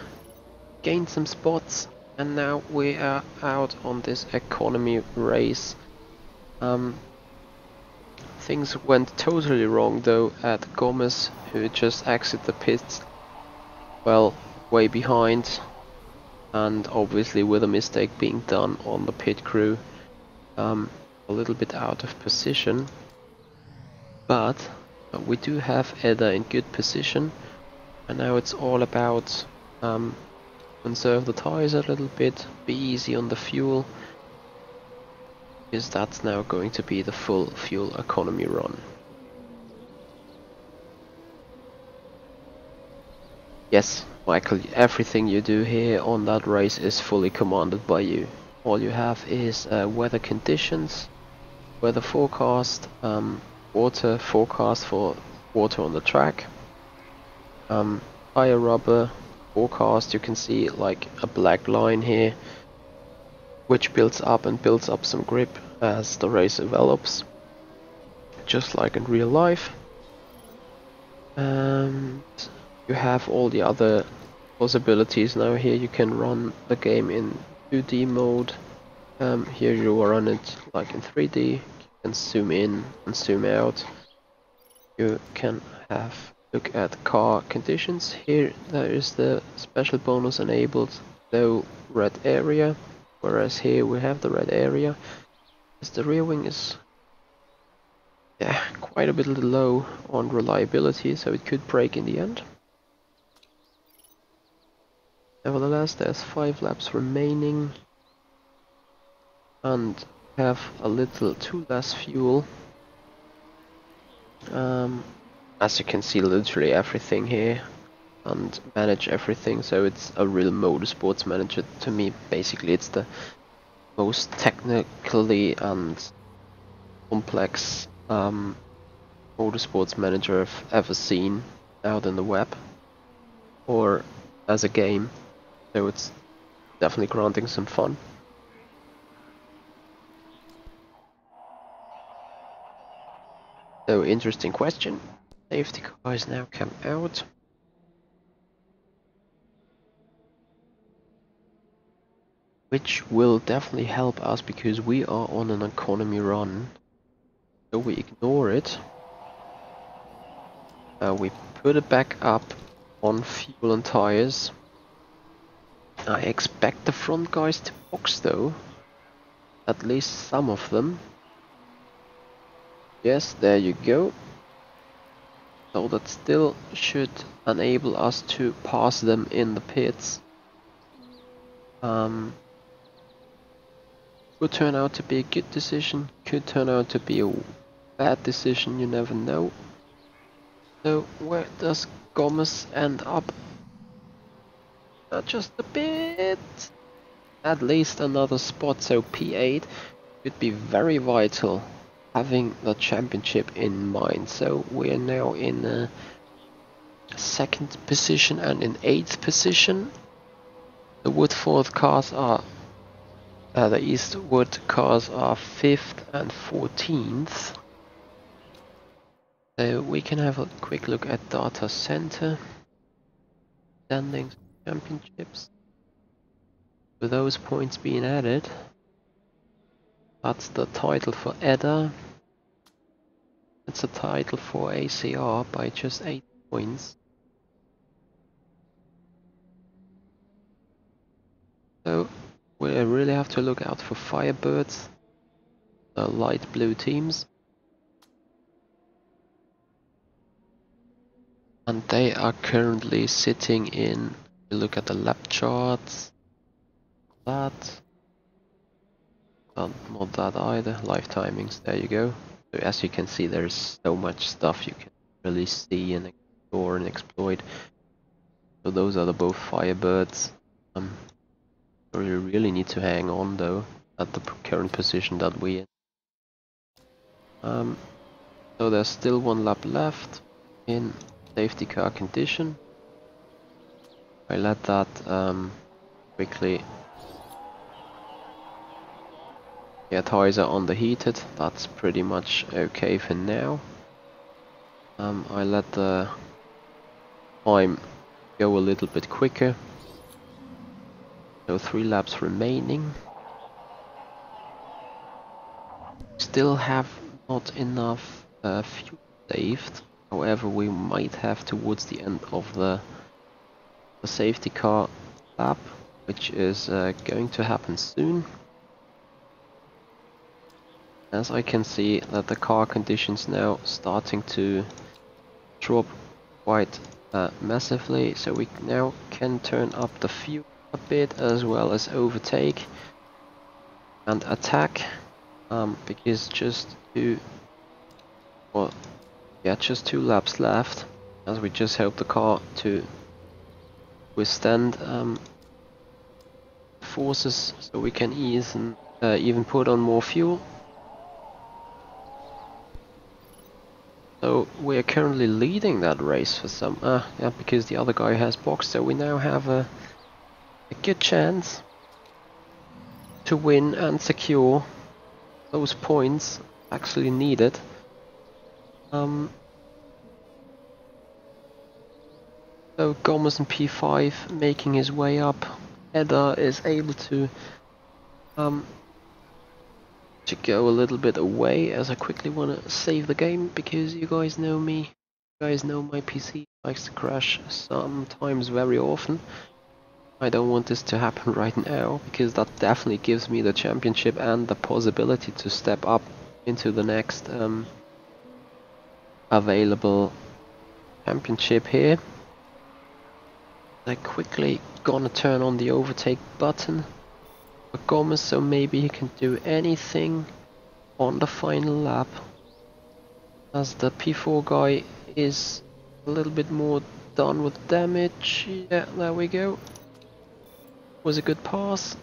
gained some spots, and now we are out on this economy race. Um, Things went totally wrong though at Gomez, who just exited the pits, well, way behind, and obviously with a mistake being done on the pit crew, um, a little bit out of position. But uh, we do have Eda in good position, and now it's all about um, conserve the tires a little bit, be easy on the fuel, because that's now going to be the full fuel economy run. Yes, Michael, everything you do here on that race is fully commanded by you. All you have is uh, weather conditions, weather forecast, um, water forecast for water on the track, um, tire rubber forecast. You can see like a black line here, which builds up and builds up some grip as the race develops, just like in real life. And you have all the other possibilities now here. You can run the game in two D mode, um, here you run it like in three D, you can zoom in and zoom out. You can have a look at car conditions. Here there is the special bonus enabled low red area, whereas here we have the red area, as the rear wing is yeah, quite a bit low on reliability, so it could break in the end. Nevertheless, there's five laps remaining, and have a little too less fuel. Um, as you can see, literally everything here, and manage everything, so it's a real Motorsports Manager to me. Basically, it's the most technically and complex um, Motorsports Manager I've ever seen out in the web, or as a game. So it's definitely granting some fun. So, interesting question. Safety cars now come out. Which will definitely help us because we are on an economy run. So we ignore it. Uh, we put it back up on fuel and tires. I expect the front guys to box though, at least some of them. Yes, there you go. So that still should enable us to pass them in the pits. Um, could turn out to be a good decision, could turn out to be a bad decision, you never know. So where does Gomez end up? Uh, just a bit, at least another spot, so P eight could be very vital, having the championship in mind. So we are now in uh, second position and in eighth position. The Woodford cars are, uh, the Eastwood cars are fifth and fourteenth. So we can have a quick look at data center standings, championships. With those points being added, that's the title for Eda. It's a title for A C R by just eight points. So we really have to look out for Firebirds, the light blue teams, and they are currently sitting in. You look at the lap charts. That, and not that either. Live timings. There you go. So as you can see, there's so much stuff you can really see and explore and exploit. So those are the both Firebirds. Um, We really need to hang on though at the current position that we're in. Um, so there's still one lap left in safety car condition. I let that um, quickly. Yeah, tires are underheated. That's pretty much okay for now. Um, I let the time go a little bit quicker. So three laps remaining. Still have not enough a few saved. However, we might have towards the end of the, the safety car lap, which is uh, going to happen soon. As I can see that the car conditions now starting to drop quite uh, massively, so we now can turn up the fuel a bit as well as overtake and attack, um, because just two, well, yeah, just two laps left, as we just hope the car to withstand um, forces, so we can even uh, even put on more fuel. So we are currently leading that race for some, uh, yeah, because the other guy has boxed, so we now have a, a good chance to win and secure those points actually needed. Um, so Gomez in P five making his way up. Eda is able to um, to go a little bit away, as I quickly want to save the game, because you guys know me, you guys know my P C likes to crash sometimes, very often. I don't want this to happen right now, because that definitely gives me the championship and the possibility to step up into the next um, available championship here. I quickly gonna turn on the overtake button for Gomez, so maybe he can do anything on the final lap, as the P four guy is a little bit more done with damage. Yeah, there we go. Was a good pass.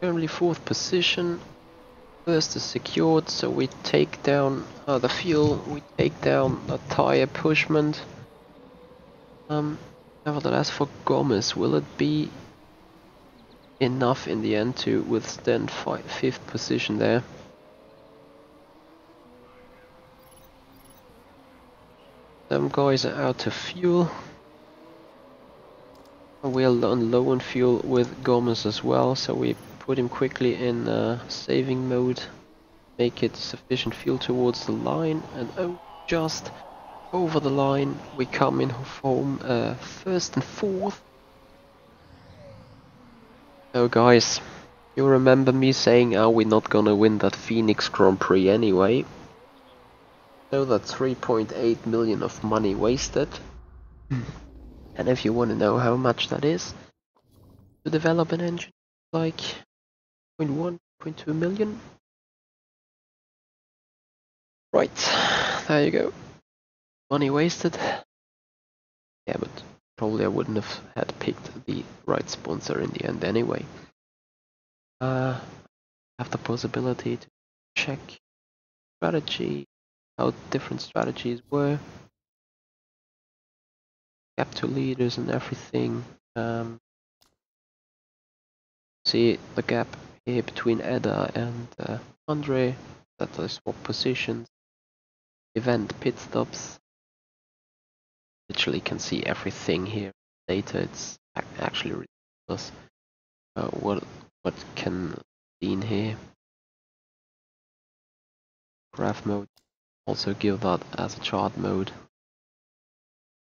Currently fourth position. First is secured, so we take down uh, the fuel, we take down the tire pushment. Um, nevertheless, for Gomez, will it be enough in the end to withstand fifth position there? Some guys are out of fuel. We're on low on fuel with Gomez as well, so we put him quickly in uh, saving mode, make it sufficient fuel towards the line, and oh, just over the line we come in home uh, first and fourth. So guys, you remember me saying, are we not gonna win that Phoenix Grand Prix anyway? So that's three point eight million of money wasted. And if you want to know how much that is, to develop an engine like zero point one, zero point two million. Right, there you go. Money wasted. Yeah, but probably I wouldn't have had picked the right sponsor in the end anyway. Uh, have the possibility to check strategy, how different strategies were, gap to leaders and everything. Um, see the gap here between Eda and uh, Andre, that I swap positions, event pit stops. Literally can see everything here later. It's actually ridiculous uh, what what can be seen here. Graph mode, also give that as a chart mode.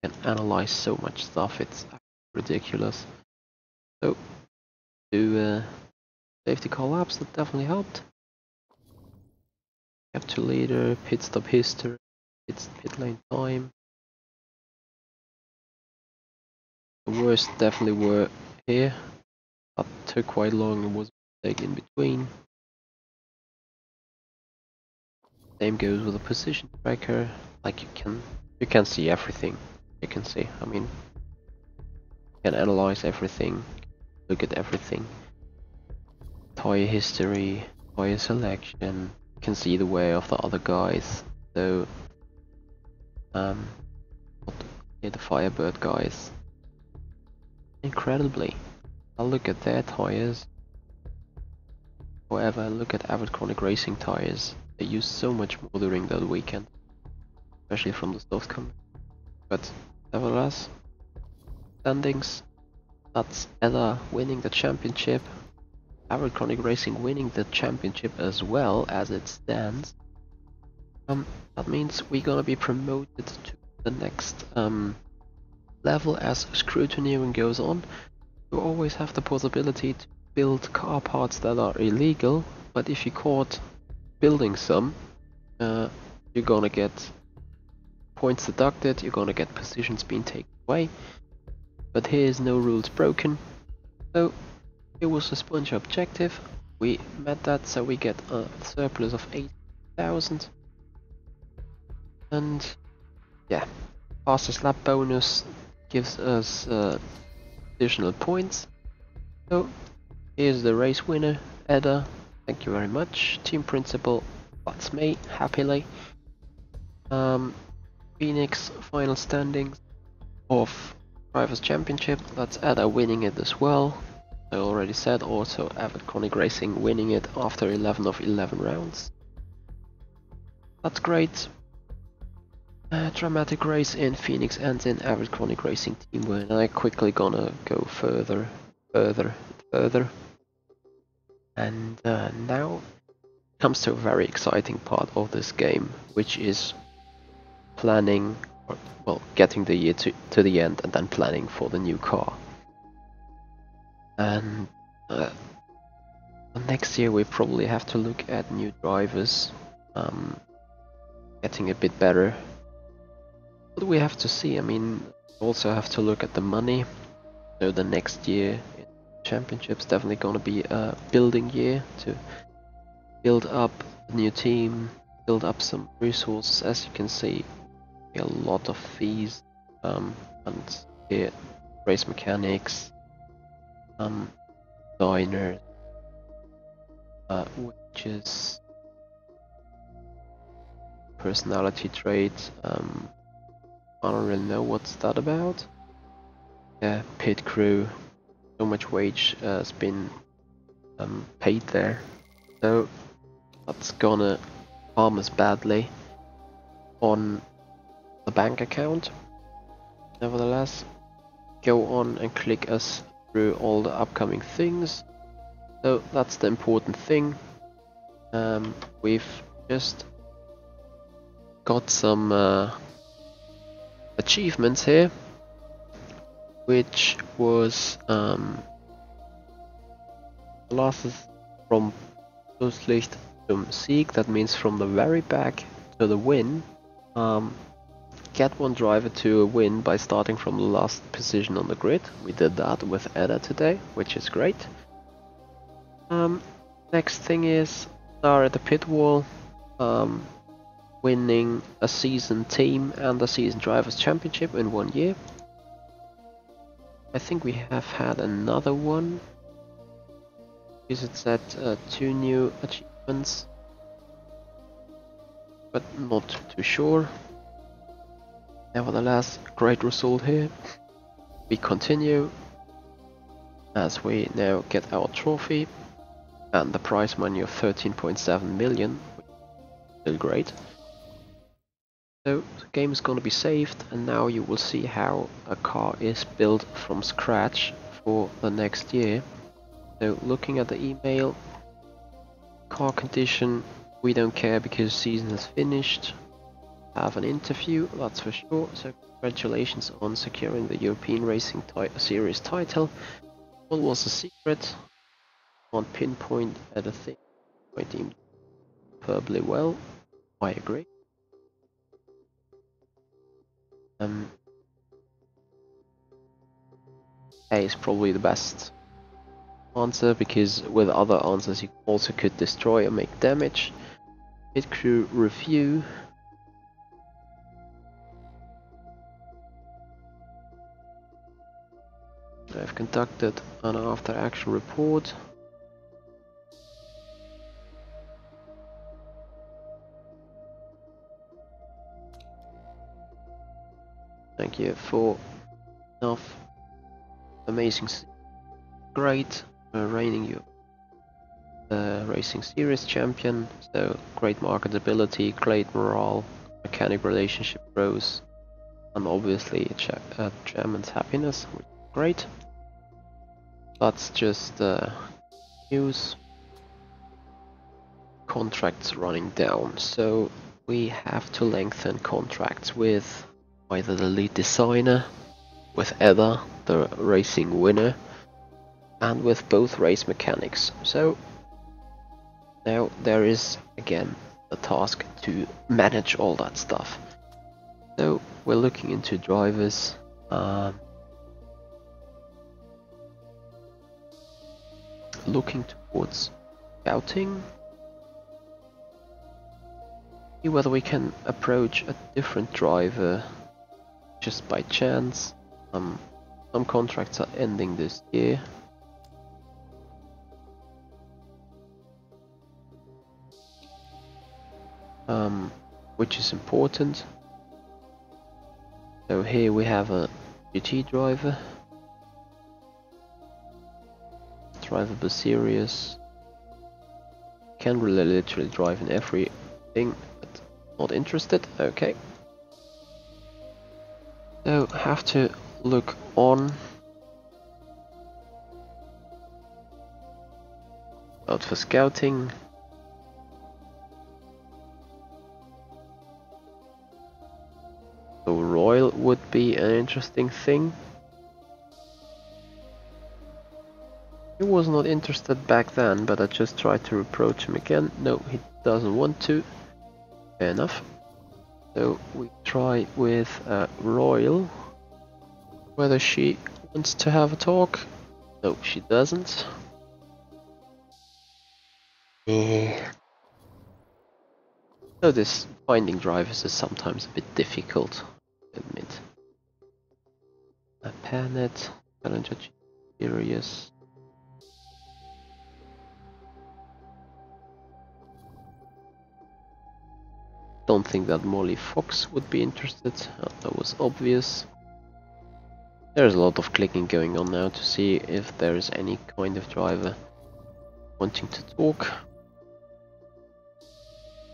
Can analyze so much stuff, it's ridiculous. So do uh, safety car laps, that definitely helped. Capture leader, pit stop history, pit, pit lane time. The worst definitely were here, but took quite long and was a mistake in between. Same goes with the position tracker. Like you can you can see everything. You can see, I mean, you can analyze everything, look at everything. Tire history, tire selection, you can see the way of the other guys. So, um, the Firebird guys, incredibly. I'll look at their tires. However, I look at Avid Chronic Racing tires. They used so much more during that weekend, especially from the soft company. But nevertheless, standings, that's Eda winning the championship, Avid Chronic Racing winning the championship as well as it stands. Um, that means we're gonna be promoted to the next um, level as scrutineering goes on. You always have the possibility to build car parts that are illegal, but if you're caught building some, uh, you're gonna get points deducted, you're gonna get positions being taken away. But here is no rules broken. So it was a sponge objective, we met that, so we get a surplus of eight thousand. And yeah, fastest lap bonus gives us uh, additional points. So here's the race winner, Eda. Thank you very much. Team principal, that's me, happily. Um, Phoenix final standings of Drivers' Championship, that's Eda winning it as well. I already said also Avid Chronic Racing winning it after eleven of eleven rounds. That's great. Uh, dramatic race in Phoenix and in Avid Chronic Racing team win, and I quickly gonna go further, further, further. And uh, now comes to a very exciting part of this game, which is planning, or, well, getting the year to, to the end and then planning for the new car. And uh, next year we probably have to look at new drivers, um, getting a bit better. But we have to see, I mean, also have to look at the money. So the next year in championships definitely gonna be a building year to build up a new team, build up some resources. As you can see, a lot of fees, um, and here race mechanics, um, designers, uh, witches, personality traits, um, I don't really know what's that about. Yeah, pit crew. So much wage uh, has been um, paid there. So that's gonna harm us badly on the bank account. Nevertheless, go on and click us through all the upcoming things. So that's the important thing. Um, we've just got some uh, achievements here, which was um, losses from Schlusslicht zum Sieg, that means from the very back to the win. Um, get one driver to a win by starting from the last position on the grid. We did that with Eda today, which is great. Um, next thing is star at the pit wall. Um, winning a season team and a season drivers championship in one year. I think we have had another one, because it said uh, two new achievements, but not too sure. Nevertheless, great result here. We continue as we now get our trophy and the prize money of thirteen point seven million, which is still great. So the game is going to be saved, and now you will see how a car is built from scratch for the next year. So looking at the email, car condition, we don't care because season is finished. Have an interview, that's for sure. So congratulations on securing the European Racing Series title. What was the secret? Can't pinpoint at a thing. I team superbly well. I agree. Um, A is probably the best answer, because with other answers you also could destroy or make damage. Pit crew review. I've conducted an after action report. Thank you for enough amazing, great uh, reigning you uh, Racing Series champion. So great marketability, great morale, mechanic relationship grows, and obviously a chairman's happiness, which is great. That's just uh, news. Contracts running down, so we have to lengthen contracts with either the lead designer, with Eda, the racing winner, and with both race mechanics. So now there is again a task to manage all that stuff. So we're looking into drivers. Um, looking towards scouting. See whether we can approach a different driver just by chance. Um, some contracts are ending this year. Um, which is important. So here we have a G T driver. Drivable series. Can really literally drive in everything, but not interested. Okay. So have to look on. Out for scouting. So Royal would be an interesting thing. He was not interested back then, but I just tried to approach him again. No, he doesn't want to. Fair enough. So we try with uh, Royal. Whether she wants to have a talk. No, she doesn't. Yeah. So this finding drivers is sometimes a bit difficult. Admit. A Planet, Challenger Series. Don't think that Molly Fox would be interested. Oh, that was obvious. There's a lot of clicking going on now to see if there is any kind of driver wanting to talk.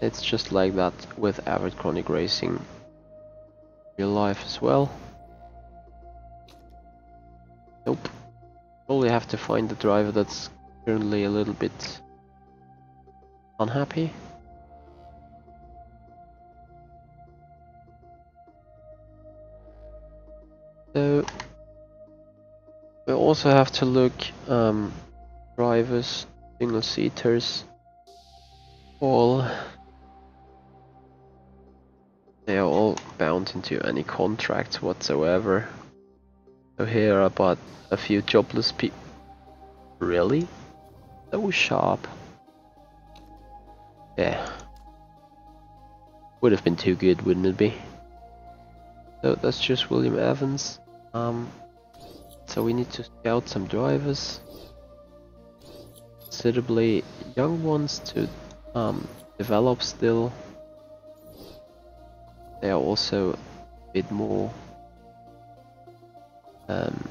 It's just like that with Avid Chronic Racing. Real life as well. Nope. Probably have to find the driver that's currently a little bit unhappy. So we also have to look um, drivers, single seaters, all. They are all bound into any contract whatsoever. So here I bought a few jobless people. Really? So sharp. Yeah. Would have been too good, wouldn't it be? So that's just William Evans. Um, so we need to scout some drivers. Considerably young ones to um, develop still. They are also a bit more um,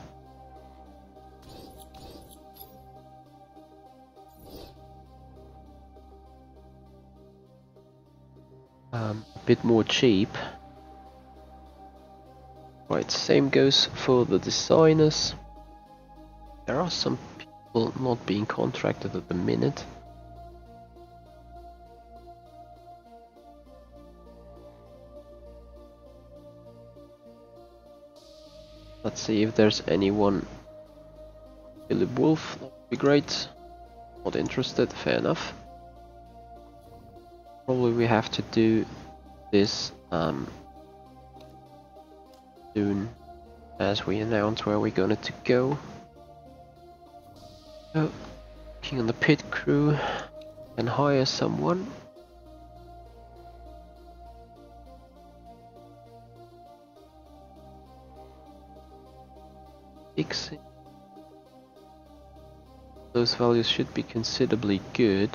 um, a bit more cheap. Right, same goes for the designers. There are some people not being contracted at the minute. Let's see if there's anyone. Philip Wolf, that would be great. Not interested, fair enough. Probably we have to do this um, soon as we announce where we're going to go. So, looking on the pit crew and hire someone. Those values should be considerably good.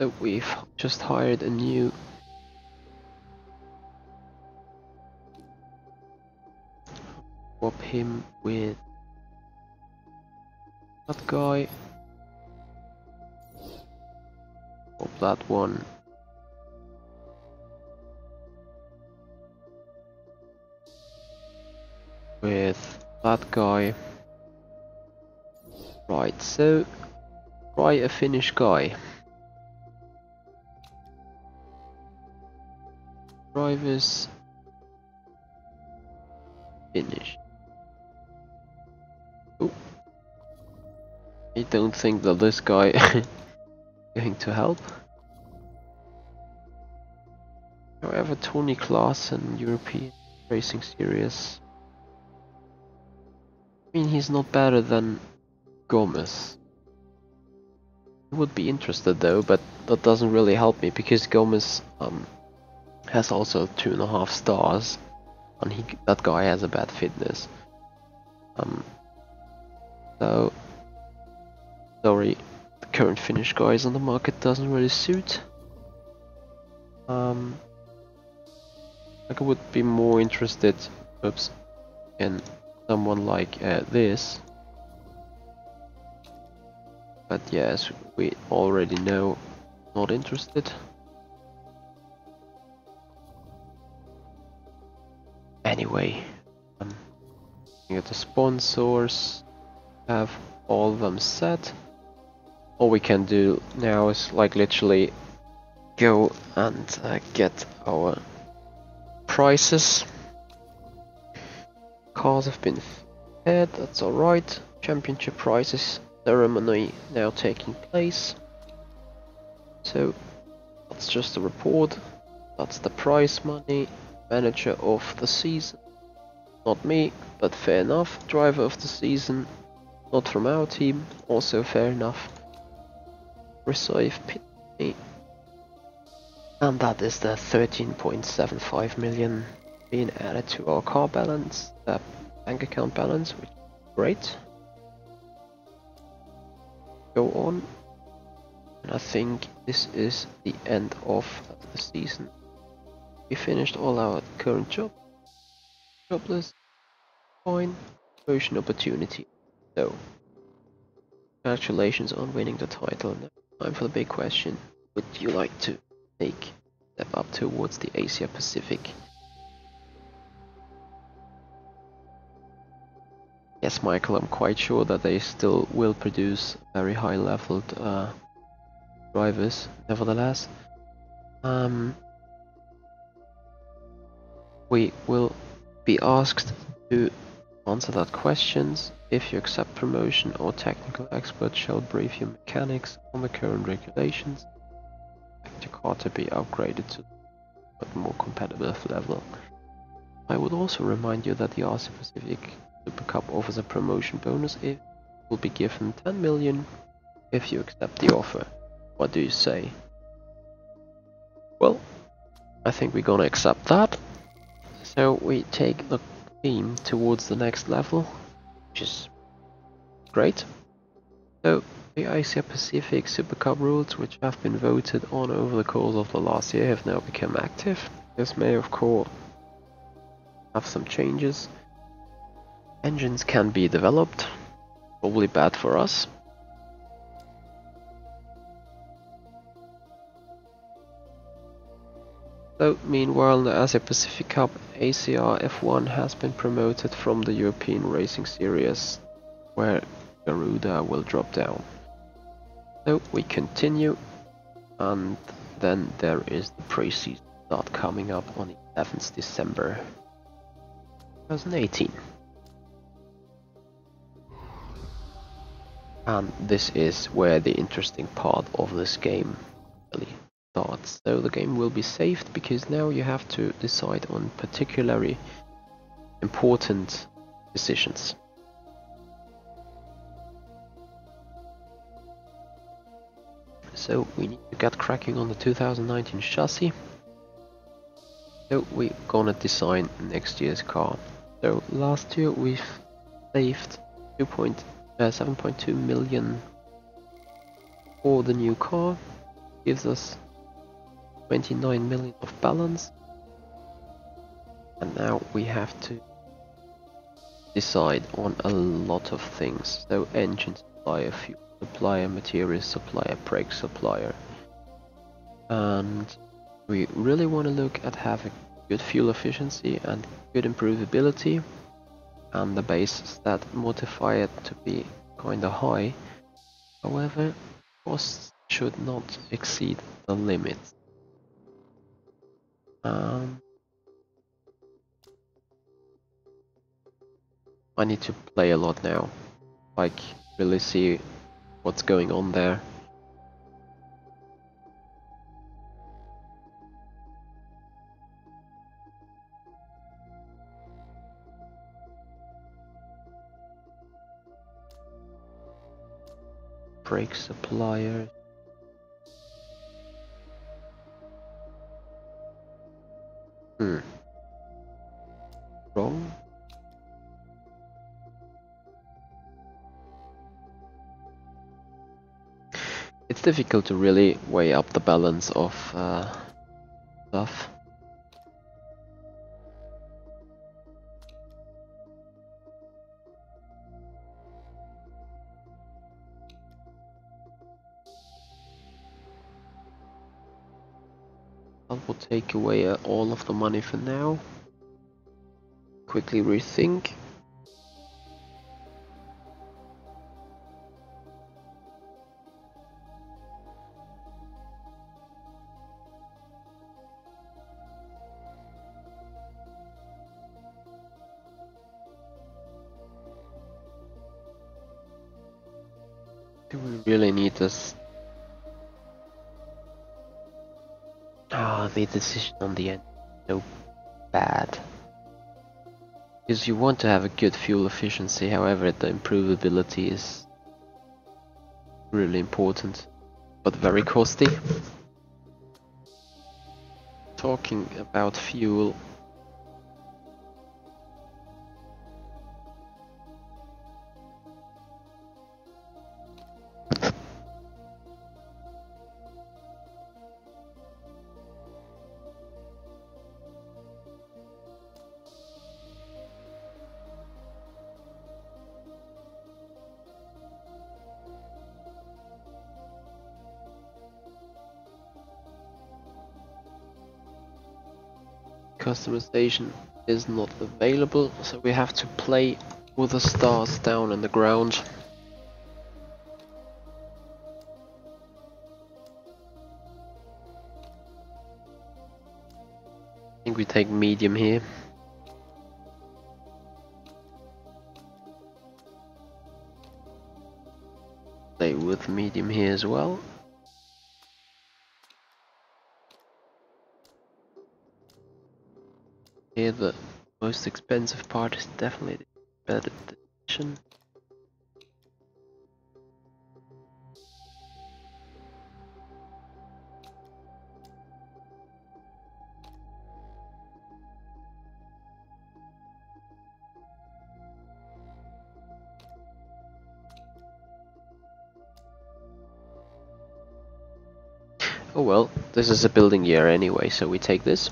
So we've just hired a new swap him with that guy, or that one. with that guy. Right, so try a Finnish guy. Drivers Finish. Oh, I don't think that this guy is going to help. However, Tony Claassen, European Racing Series. I mean, he's not better than Gomez. I would be interested though, but that doesn't really help me because Gomez um has also two and a half stars, and he that guy has a bad fitness. Um. So sorry, the current Finnish guys on the market doesn't really suit. Um. Like I would be more interested, oops, in someone like uh, this. But yes, we already know, not interested. Anyway, um, looking at the sponsors, have all of them set. All we can do now is like literally go and uh, get our prices. Cars have been fed, that's alright. Championship prizes ceremony now taking place. So that's just the report, that's the prize money. Manager of the season, not me, but fair enough. Driver of the season, not from our team, also fair enough. Reserve Pitney, and that is the thirteen point seven five million being added to our car balance, uh, bank account balance, which is great. Go on, and I think this is the end of the season. We finished all our current job, jobless, fine, promotion opportunity. So, congratulations on winning the title. Now, time for the big question. Would you like to take a step up towards the Asia Pacific? Yes, Michael, I'm quite sure that they still will produce very high-leveled uh, drivers, nevertheless. Um, We will be asked to answer that questions. If you accept promotion, our technical expert shall brief you mechanics on the current regulations. Expect your car to be upgraded to a more competitive level. I would also remind you that the Asia Pacific Super Cup offers a promotion bonus. It will be given ten million if you accept the offer. What do you say? Well, I think we're gonna accept that. So we take the team towards the next level, which is great. So the Asia Pacific Super Cup rules, which have been voted on over the course of the last year, have now become active. This may of course have some changes. Engines can be developed, probably bad for us. So, meanwhile, the Asia Pacific Cup A C R F one has been promoted from the European Racing Series, where Garuda will drop down. So, we continue, and then there is the pre-season start coming up on the eleventh of December two thousand eighteen. And this is where the interesting part of this game really starts. So the game will be saved because now you have to decide on particularly important decisions. So we need to get cracking on the two thousand nineteen chassis. So we're gonna design next year's car. So last year we've saved seven point two million for the new car, gives us twenty-nine million of balance, and now we have to decide on a lot of things. So engine supplier, fuel supplier, materials supplier, brake supplier, and we really want to look at having good fuel efficiency and good improvability. and the bases that modify it to be kinda high. However, costs should not exceed the limit. Um, I need to play a lot now, like really see what's going on there. Brake supplier. Hmm. Wrong? It's difficult to really weigh up the balance of uh, stuff. We'll take away uh, all of the money for now. Quickly rethink. Do we really need this? The decision on the end so bad, because you want to have a good fuel efficiency, however the improvability is really important but very costly. Talking about fuel, customization is not available, so we have to play with the stars down on the ground. I think we take medium here. Play with medium here as well. Here the most expensive part is definitely the adaptation. Oh well, this is a building year anyway, so we take this.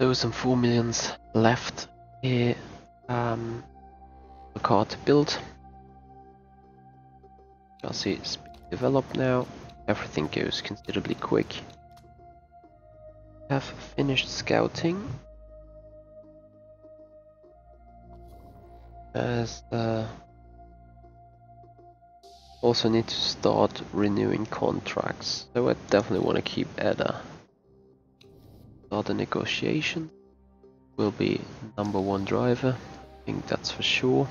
Those and four millions left here, um, the car to build. Chassis is being developed now, everything goes considerably quick. Have finished scouting. As uh, also need to start renewing contracts, so I definitely want to keep Eda. Start a negotiation, will be number one driver, I think that's for sure.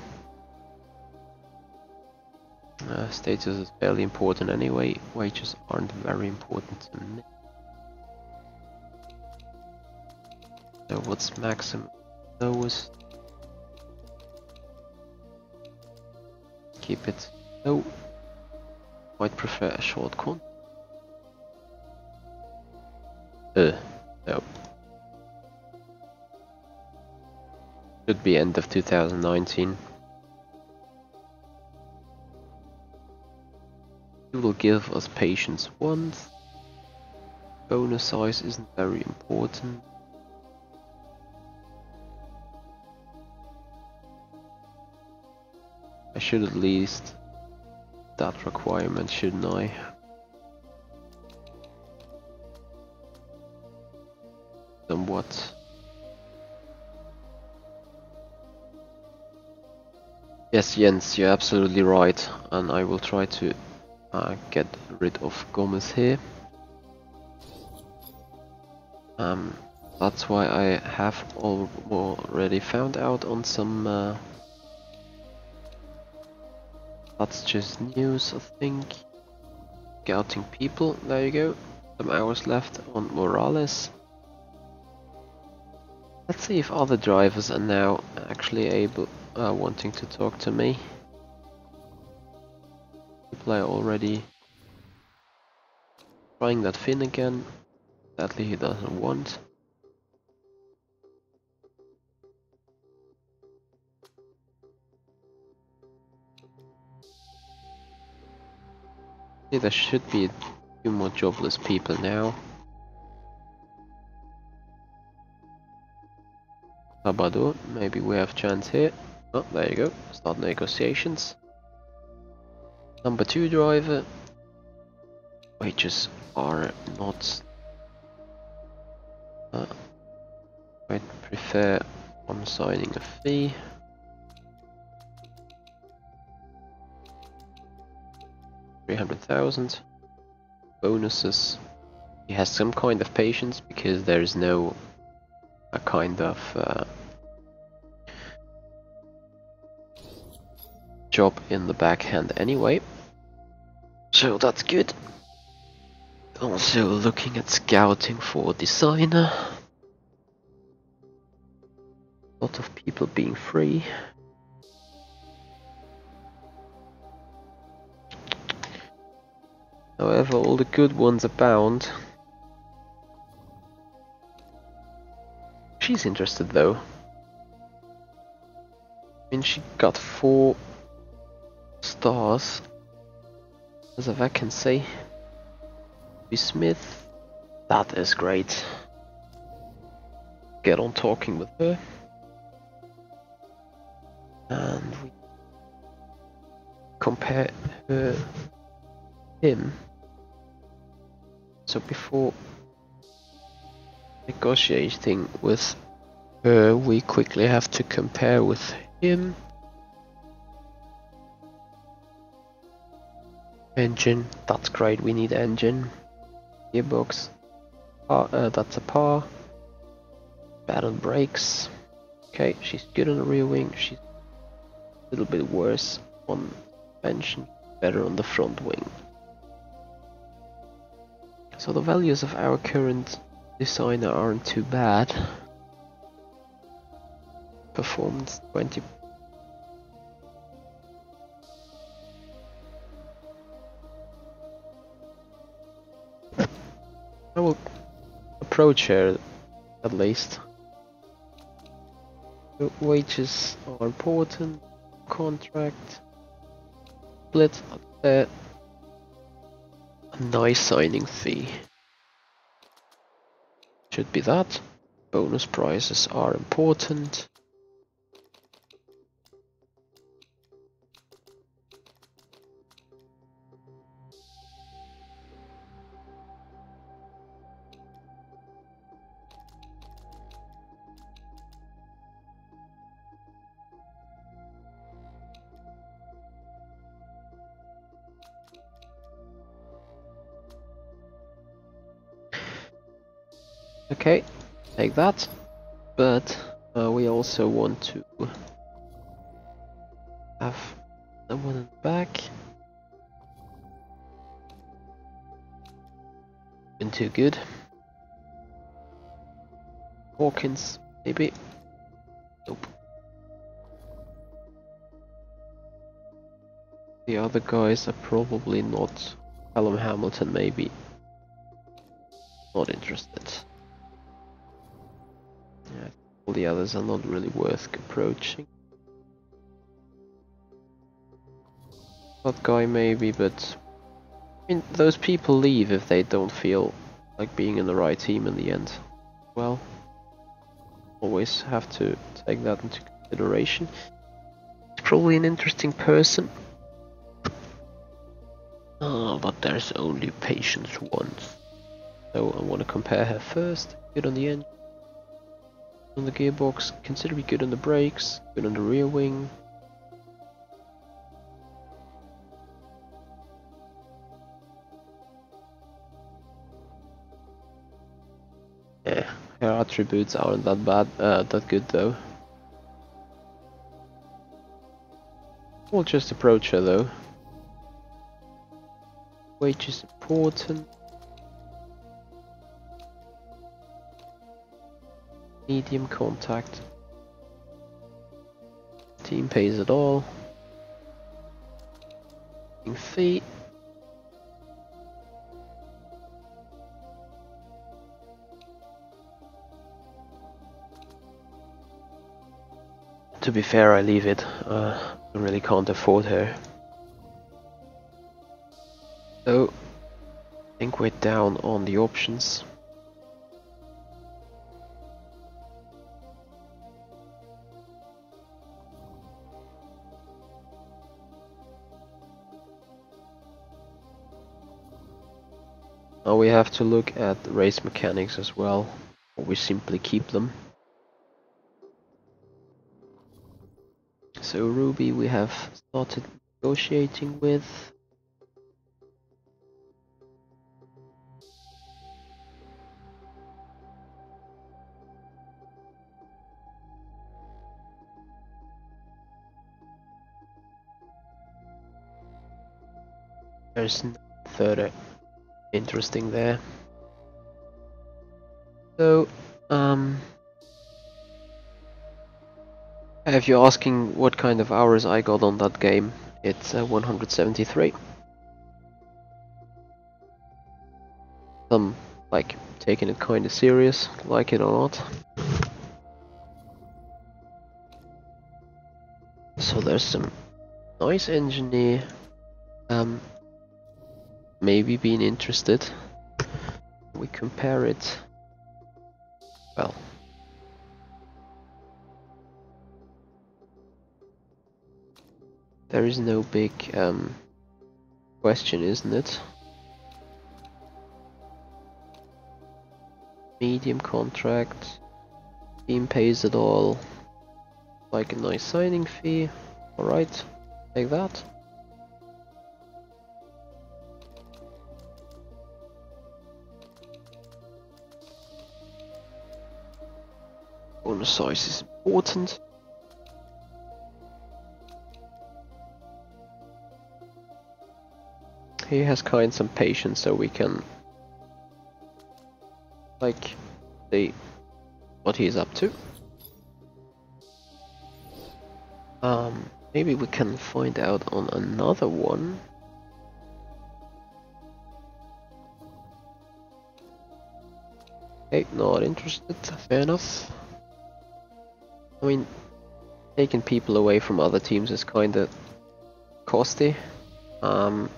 Uh, status is barely important anyway, wages aren't very important to me. So what's maximum lowest? Keep it low, might prefer a short con. Uh. So, should be end of two thousand nineteen. It will give us patience once. Bonus size isn't very important. I should at least meet that requirement, shouldn't I? somewhat. Yes, Jens, you're absolutely right, and I will try to uh, get rid of Gomez here. Um, that's why I have al already found out on some... Uh, that's just news, I think. Scouting people, there you go. Some hours left on Morales. Let's see if other drivers are now actually able, uh, wanting to talk to me. People are already trying that fin again. Sadly, he doesn't want. See, there should be a few more jobless people now. Sabato, maybe we have a chance here. Oh, there you go. Start negotiations. Number two driver. Wages are not... Uh, I'd prefer one signing a fee. three hundred thousand. Bonuses. He has some kind of patience because there is no a kind of uh, job in the backhand anyway. So that's good. Also looking at scouting for designer. A lot of people being free. However, all the good ones abound. She's interested though. I mean, she got four stars as a vacancy. B. Smith, that is great. Get on talking with her. And we compare her him. So before negotiating with her, we quickly have to compare with him. Engine, that's great, we need engine. Gearbox, par, uh, that's a par. Battle brakes. Okay, she's good on the rear wing, she's a little bit worse on suspension, better on the front wing. So the values of our current designer aren't too bad. Performance twenty. I will approach her at least. The wages are important. Contract split up there. A nice signing fee. Should be that. Bonus prizes are important. Okay, take that, but uh, we also want to have someone in the back. Been too good. Hawkins, maybe? Nope. The other guys are probably not. Callum Hamilton, maybe. Not interested. All the others are not really worth approaching. That guy maybe, but I mean, those people leave if they don't feel like being in the right team in the end. Well, always have to take that into consideration. It's probably an interesting person. Oh, but there's only patience once. So I want to compare her first. Good on the end. on the gearbox, considerably good on the brakes, good on the rear wing. Yeah, her attributes aren't that bad, uh, that good though. We'll just approach her though. Weight is important. Medium contact. Team pays at all. Feet. To be fair, I leave it. Uh, I really can't afford her. So, I think we're down on the options. Now we have to look at the race mechanics as well, or we simply keep them. So Ruby we have started negotiating with. There's no further interesting there. So, um, if you're asking what kind of hours I got on that game, it's uh, one hundred seventy-three. Some like taking it kind of serious, like it or not. So there's some nice engineer. Um, maybe being interested. We compare it. Well, there is no big um, question, isn't it? Medium contract. Team pays it all. Like a nice signing fee. All right, like that. Corner size is important. He has kind some patience, so we can like see what he's up to. Um, maybe we can find out on another one. Okay, not interested. Fair enough. I mean, taking people away from other teams is kind of costly. Um,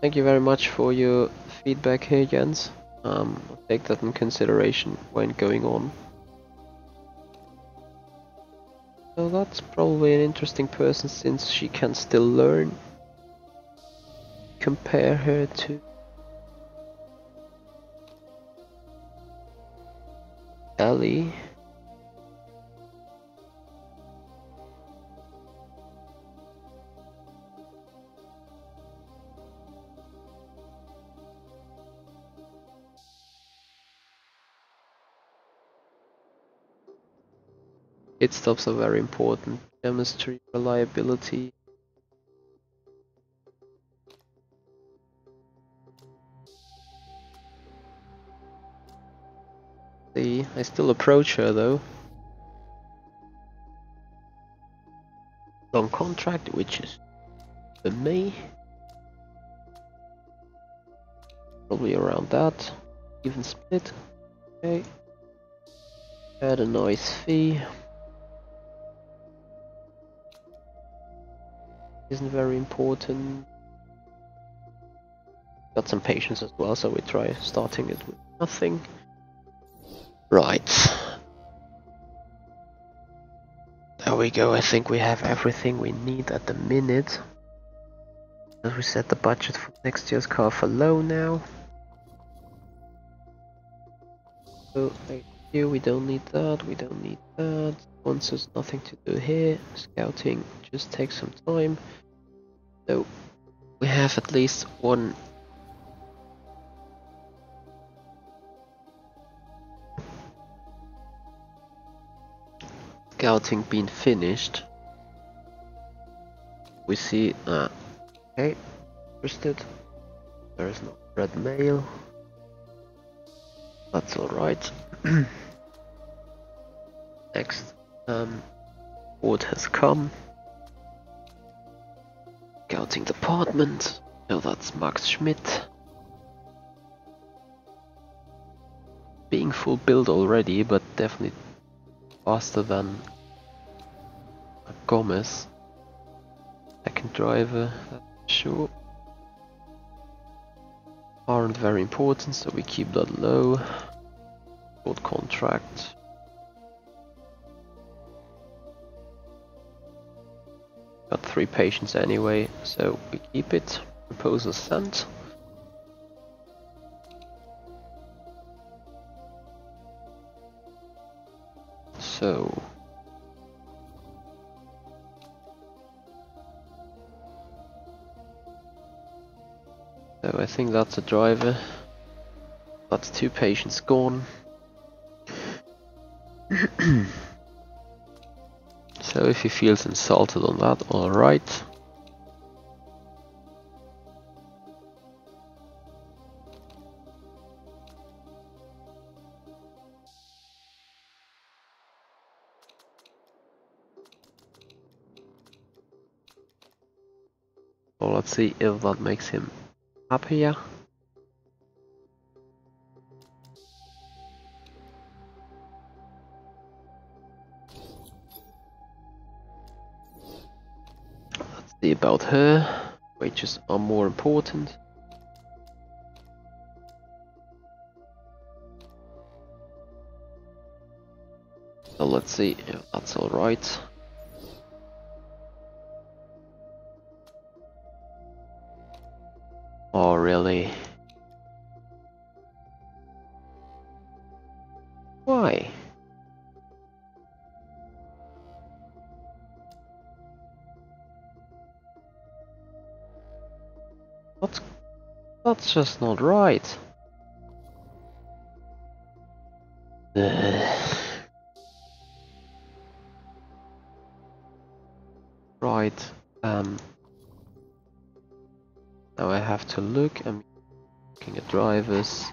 thank you very much for your feedback here, Jens. Um, I'll take that in consideration when going on. So that's probably an interesting person since she can still learn. Compare her to Ellie. Pit stops are very important. Chemistry, reliability. See, I still approach her though. Long contract, which is for me. Probably around that. Even split. Okay. Add a nice fee. Isn't very important. Got some patience as well, so we try starting it with nothing. Right, there we go. I think we have everything we need at the minute. As we set the budget for next year's car for low now. So like here we don't need that, we don't need that. Sponsors, nothing to do here. Scouting just takes some time. So we have at least one scouting being finished. We see, uh, okay, interested. There is no red mail. That's alright. Next, um, board has come. Scouting department. So that's Max Schmidt. Being full build already, but definitely faster than Gomez. Second driver, that's sure. Aren't very important, so we keep that low. Board contract. Got three patients anyway, so we keep it. Proposal sent. So So I think that's a driver. That's two patients gone. So if he feels insulted on that, alright. Well, let's see if that makes him happier. Let's see about her. Wages are more important. So let's see if that's alright. Oh, really? Why? What? That's just not right. Ugh. Right. Um. Now I have to look, I'm looking at drivers.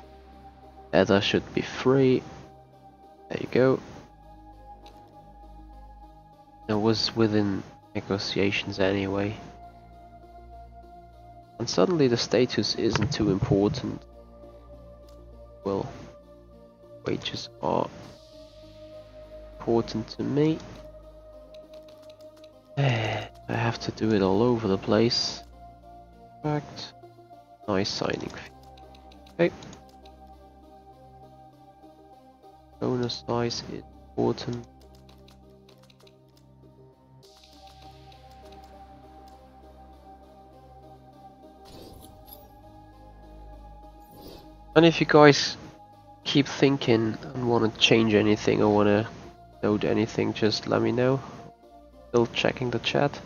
Eda should be free. There you go. It was within negotiations anyway. And suddenly the status isn't too important. Well, wages are important to me. I have to do it all over the place. Fact. Nice signing fee. Okay. Bonus size is important. And if you guys keep thinking and want to change anything or want to note anything, just let me know. Still checking the chat.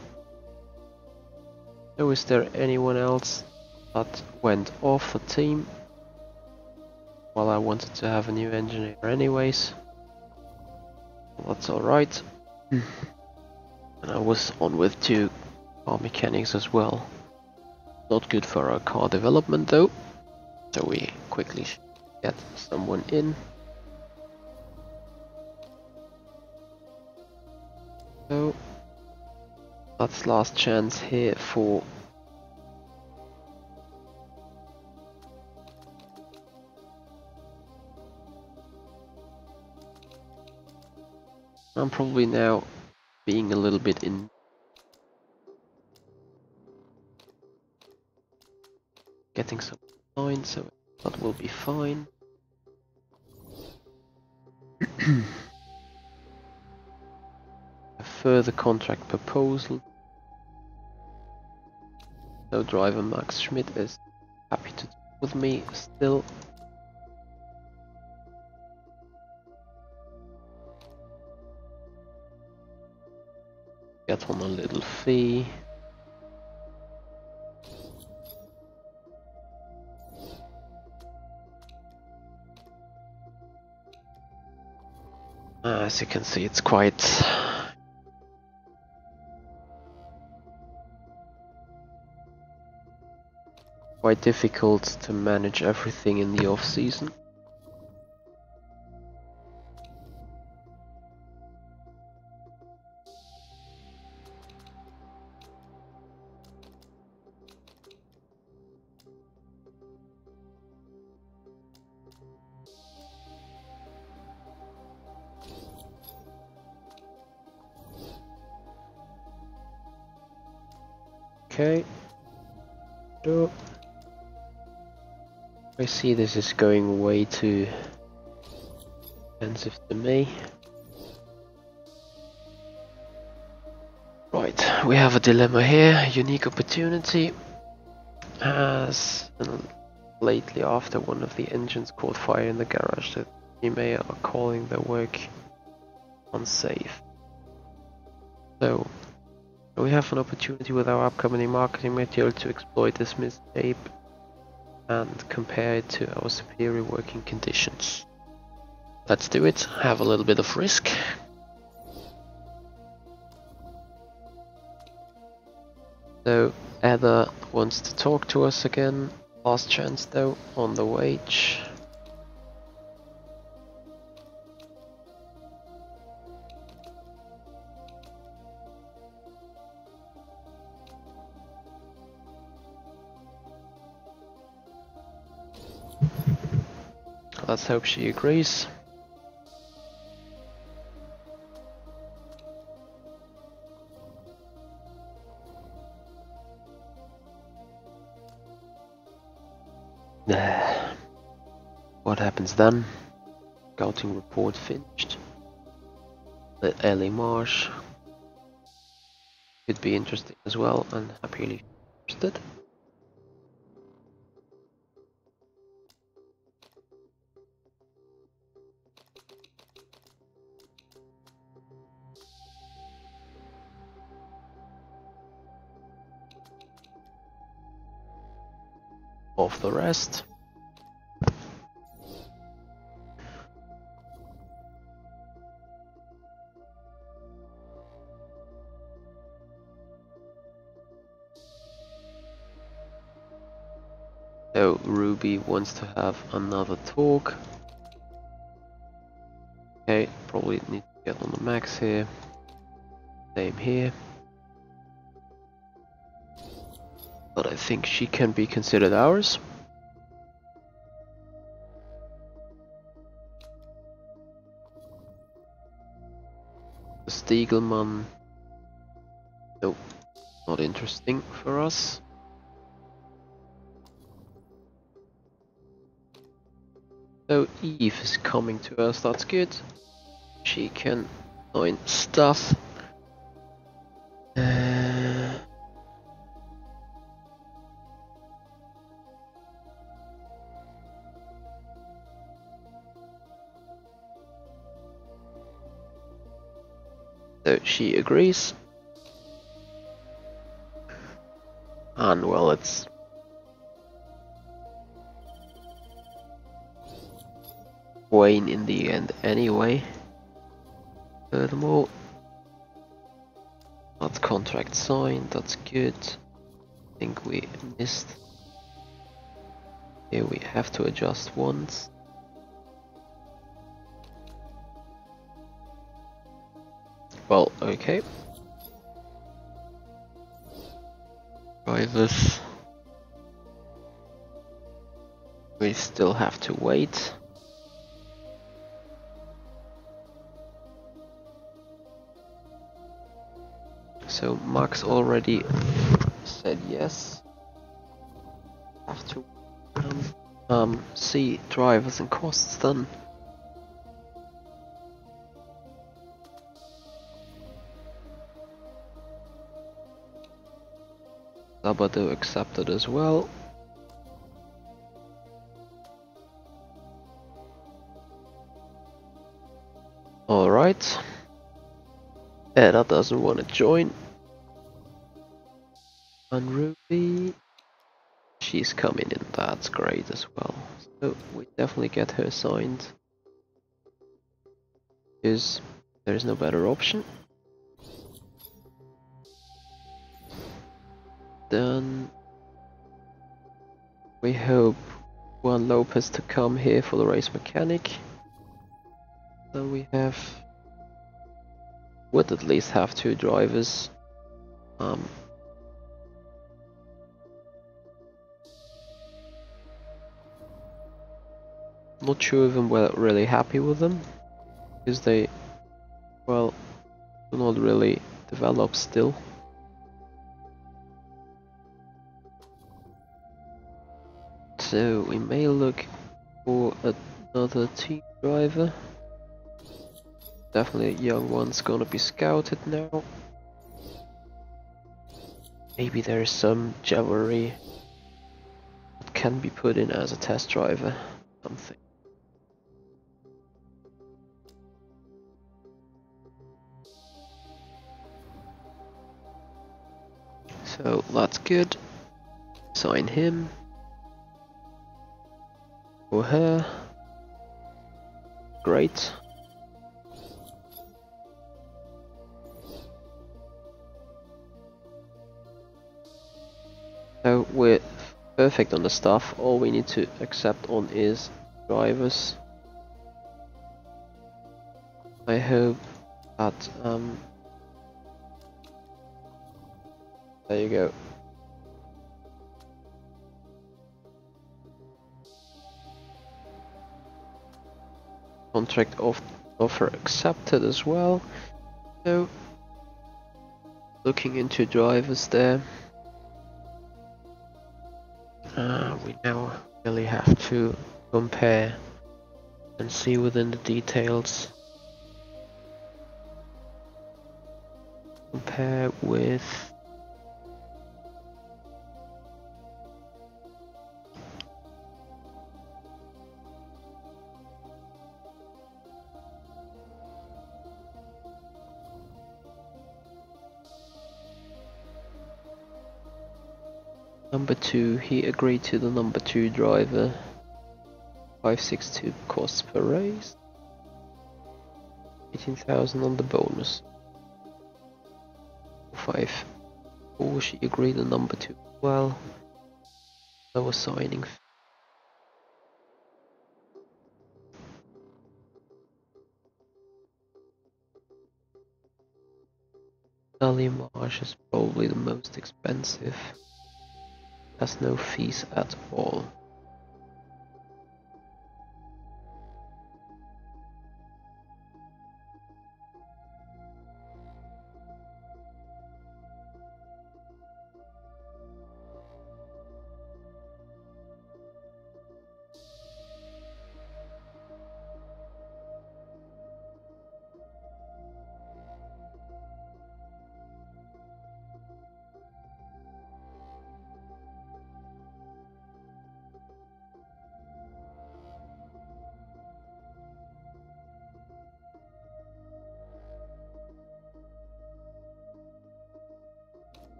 So is there anyone else that went off the team? Well, I wanted to have a new engineer anyways. That's alright. And I was on with two car mechanics as well. Not good for our car development though. So we quickly get someone in. So that's last chance here for I'm probably now being a little bit in getting some line, so that will be fine. Further contract proposal. So driver Max Schmidt is happy to deal with me still. get him a little fee. As you can see, it's quite quite difficult to manage everything in the off season. Okay, do. I see this is going way too expensive to me. Right, we have a dilemma here, unique opportunity. As lately after one of the engines caught fire in the garage, the team are calling their work unsafe. So we have an opportunity with our upcoming marketing material to exploit this mistake and compare it to our superior working conditions. Let's do it, have a little bit of risk. So Eda wants to talk to us again, last chance though, on the wage. Let's hope she agrees. What happens then? Scouting report finished. Let Ellie Marsh could be interesting as well, and happily interested. Of the rest. So Ruby wants to have another talk. Okay, probably need to get on the max here. Same here. But I think she can be considered ours. Stiegelman. Nope, not interesting for us. So Eve is coming to us, that's good. She can find stuff. So she agrees, and well, it's Wayne in the end anyway. Furthermore, that contract signed, that's good. I think we missed. Here we have to adjust once. Well, okay. Drivers. We still have to wait. So Max already said yes. Have to um, um see drivers and costs then. Sabato accepted as well. All right. Eda doesn't want to join. And Ruby, she's coming in, that's great as well. So we definitely get her signed, because there is no better option. Then we hope Juan Lopez to come here for the race mechanic. Then we have, would at least have two drivers. Um, not sure if I'm really happy with them, because they, well, do not really develop still. So we may look for another team driver. Definitely a young one's gonna be scouted now. Maybe there is some jewelry that can be put in as a test driver, something. So that's good. Sign him. Or her. Great. So we're perfect on the stuff. All we need to accept on is drivers. I hope that um there you go. Contract of offer accepted as well. So looking into drivers there, uh, we now really have to compare and see within the details. Compare with number two, he agreed to the number two driver, five sixty-two costs per race, eighteen thousand on the bonus. five four, she agreed the number two as well, lower signing. Daly Marsh is probably the most expensive. Has no fees at all.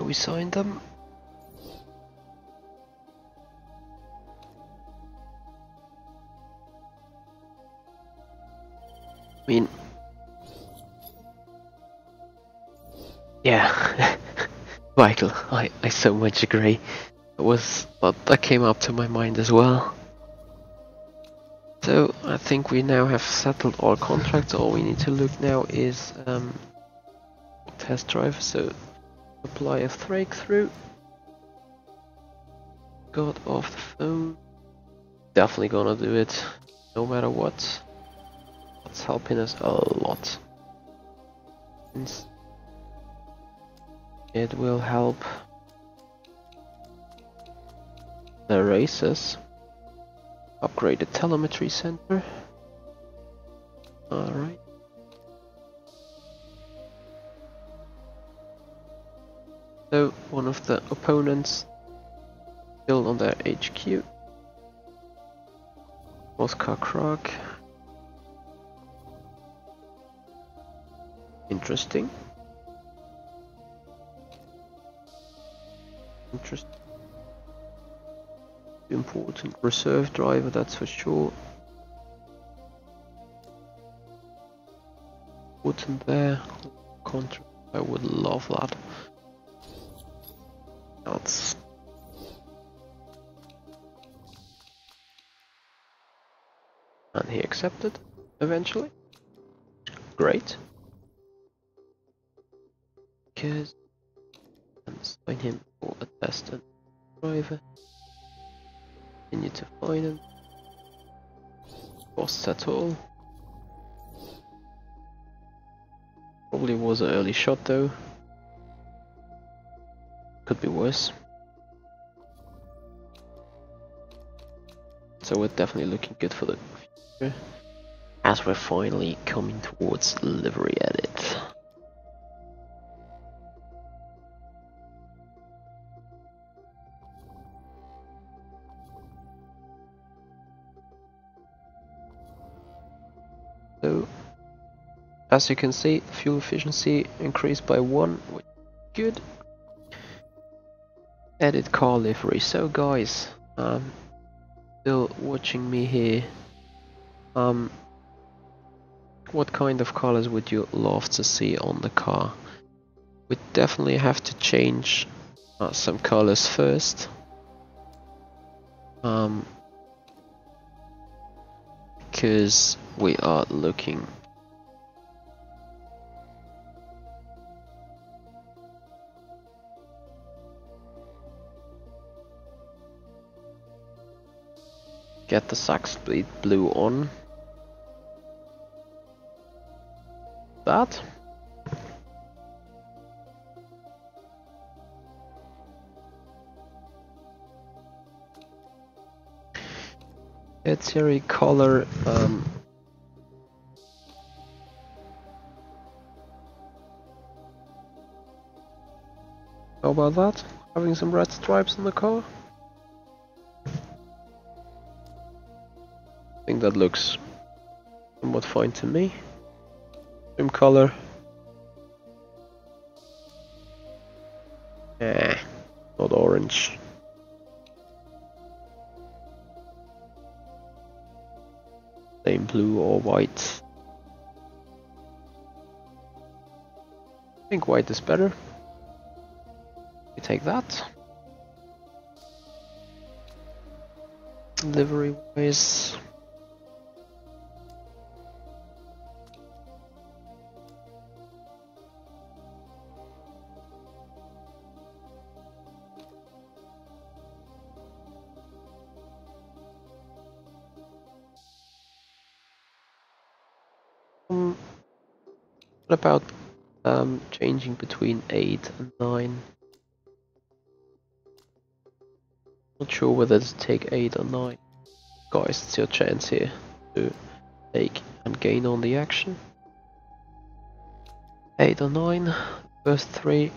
We signed them. I mean, yeah, Michael, I, I so much agree. It was, but that came up to my mind as well. So I think we now have settled all contracts. All we need to look now is um, test drive. So apply a breakthrough. Got off the phone. Definitely gonna do it, no matter what. That's helping us a lot. It will help the racers. Upgrade the telemetry center. Alright. So one of the opponents killed on their H Q. Oscar Krauk. Interesting. Interesting. Important reserve driver, that's for sure. Important there. Contra, I would love that. That's and he accepted eventually. Great. Because and sign him for a test and driver. Continue to find him. Costs at all. Probably was an early shot though. Could be worse. So we're definitely looking good for the future. As we're finally coming towards livery edit. So, as you can see, fuel efficiency increased by one, which is good. Edit car livery. So guys, um, still watching me here. Um, what kind of colors would you love to see on the car? We definitely have to change uh, some colors first. Um, because we are looking. Get the Sakspeed blue on. That. Tertiary color. Um, how about that? Having some red stripes on the car? I think that looks somewhat fine to me. Trim color. Eh, not orange. Same blue or white. I think white is better. We take that. Livery wise. What about um, changing between eight and nine? Not sure whether to take eight or nine. Guys, it's your chance here to take and gain on the action. eight or nine, first three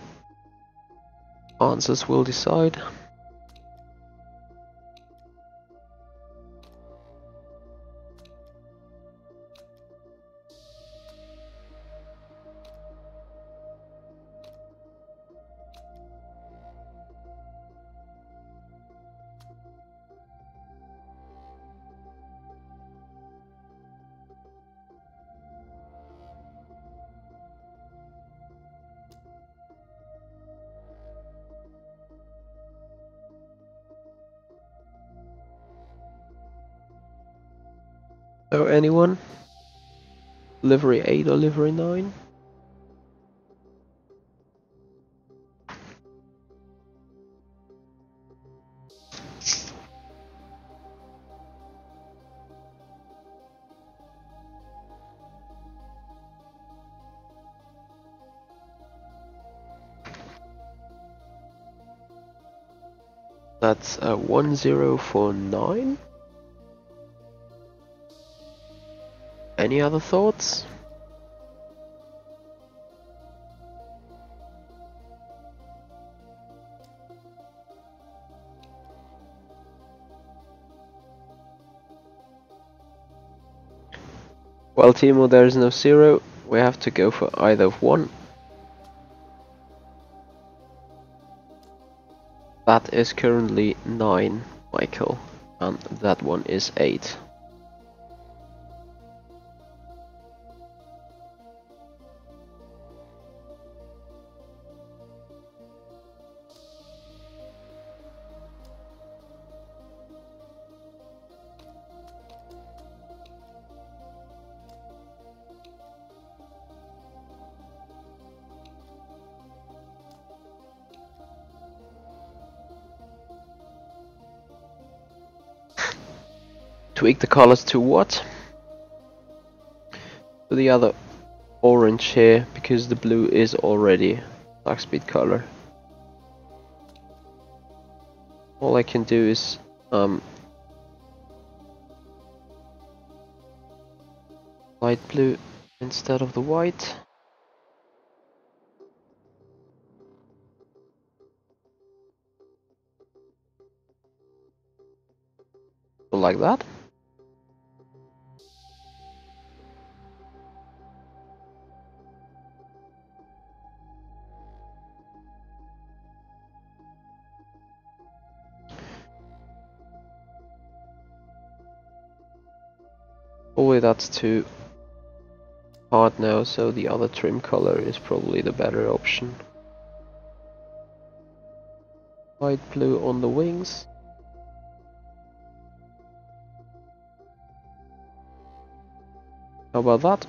answers will decide. So anyone? Livery eight or livery nine? That's a one zero for nine. Any other thoughts? While Timo there is no zero, we have to go for either one. That is currently nine, Michael, and that one is eight. Tweak the colors to what? To the other orange here, because the blue is already Sakspeed color. All I can do is um, light blue instead of the white. Like that. Probably that's too hard now, so the other trim color is probably the better option. Light blue on the wings. How about that?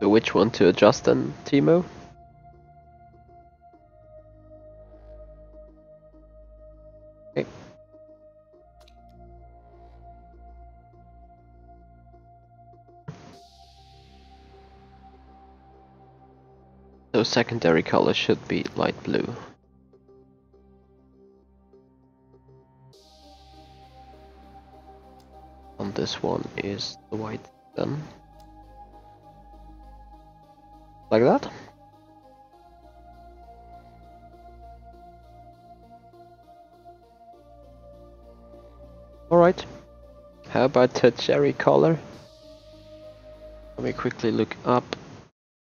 So which one to adjust then, Timo? Okay. So secondary color should be light blue. And this one is the white then. Like that. Alright. How about the cherry color? Let me quickly look up.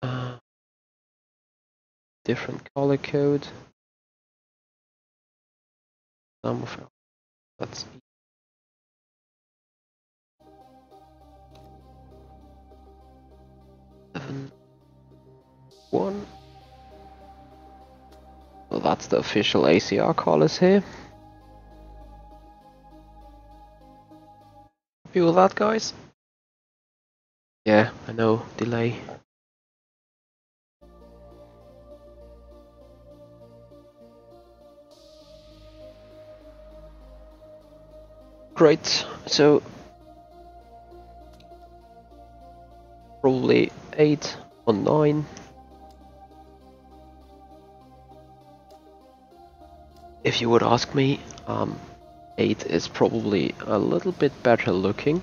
Uh, different color code. Some of them. That's one. Well, that's the official A C R colors here. Happy with that, guys? Yeah, I know, delay. Great, so probably eight or nine. If you would ask me, um, eight is probably a little bit better looking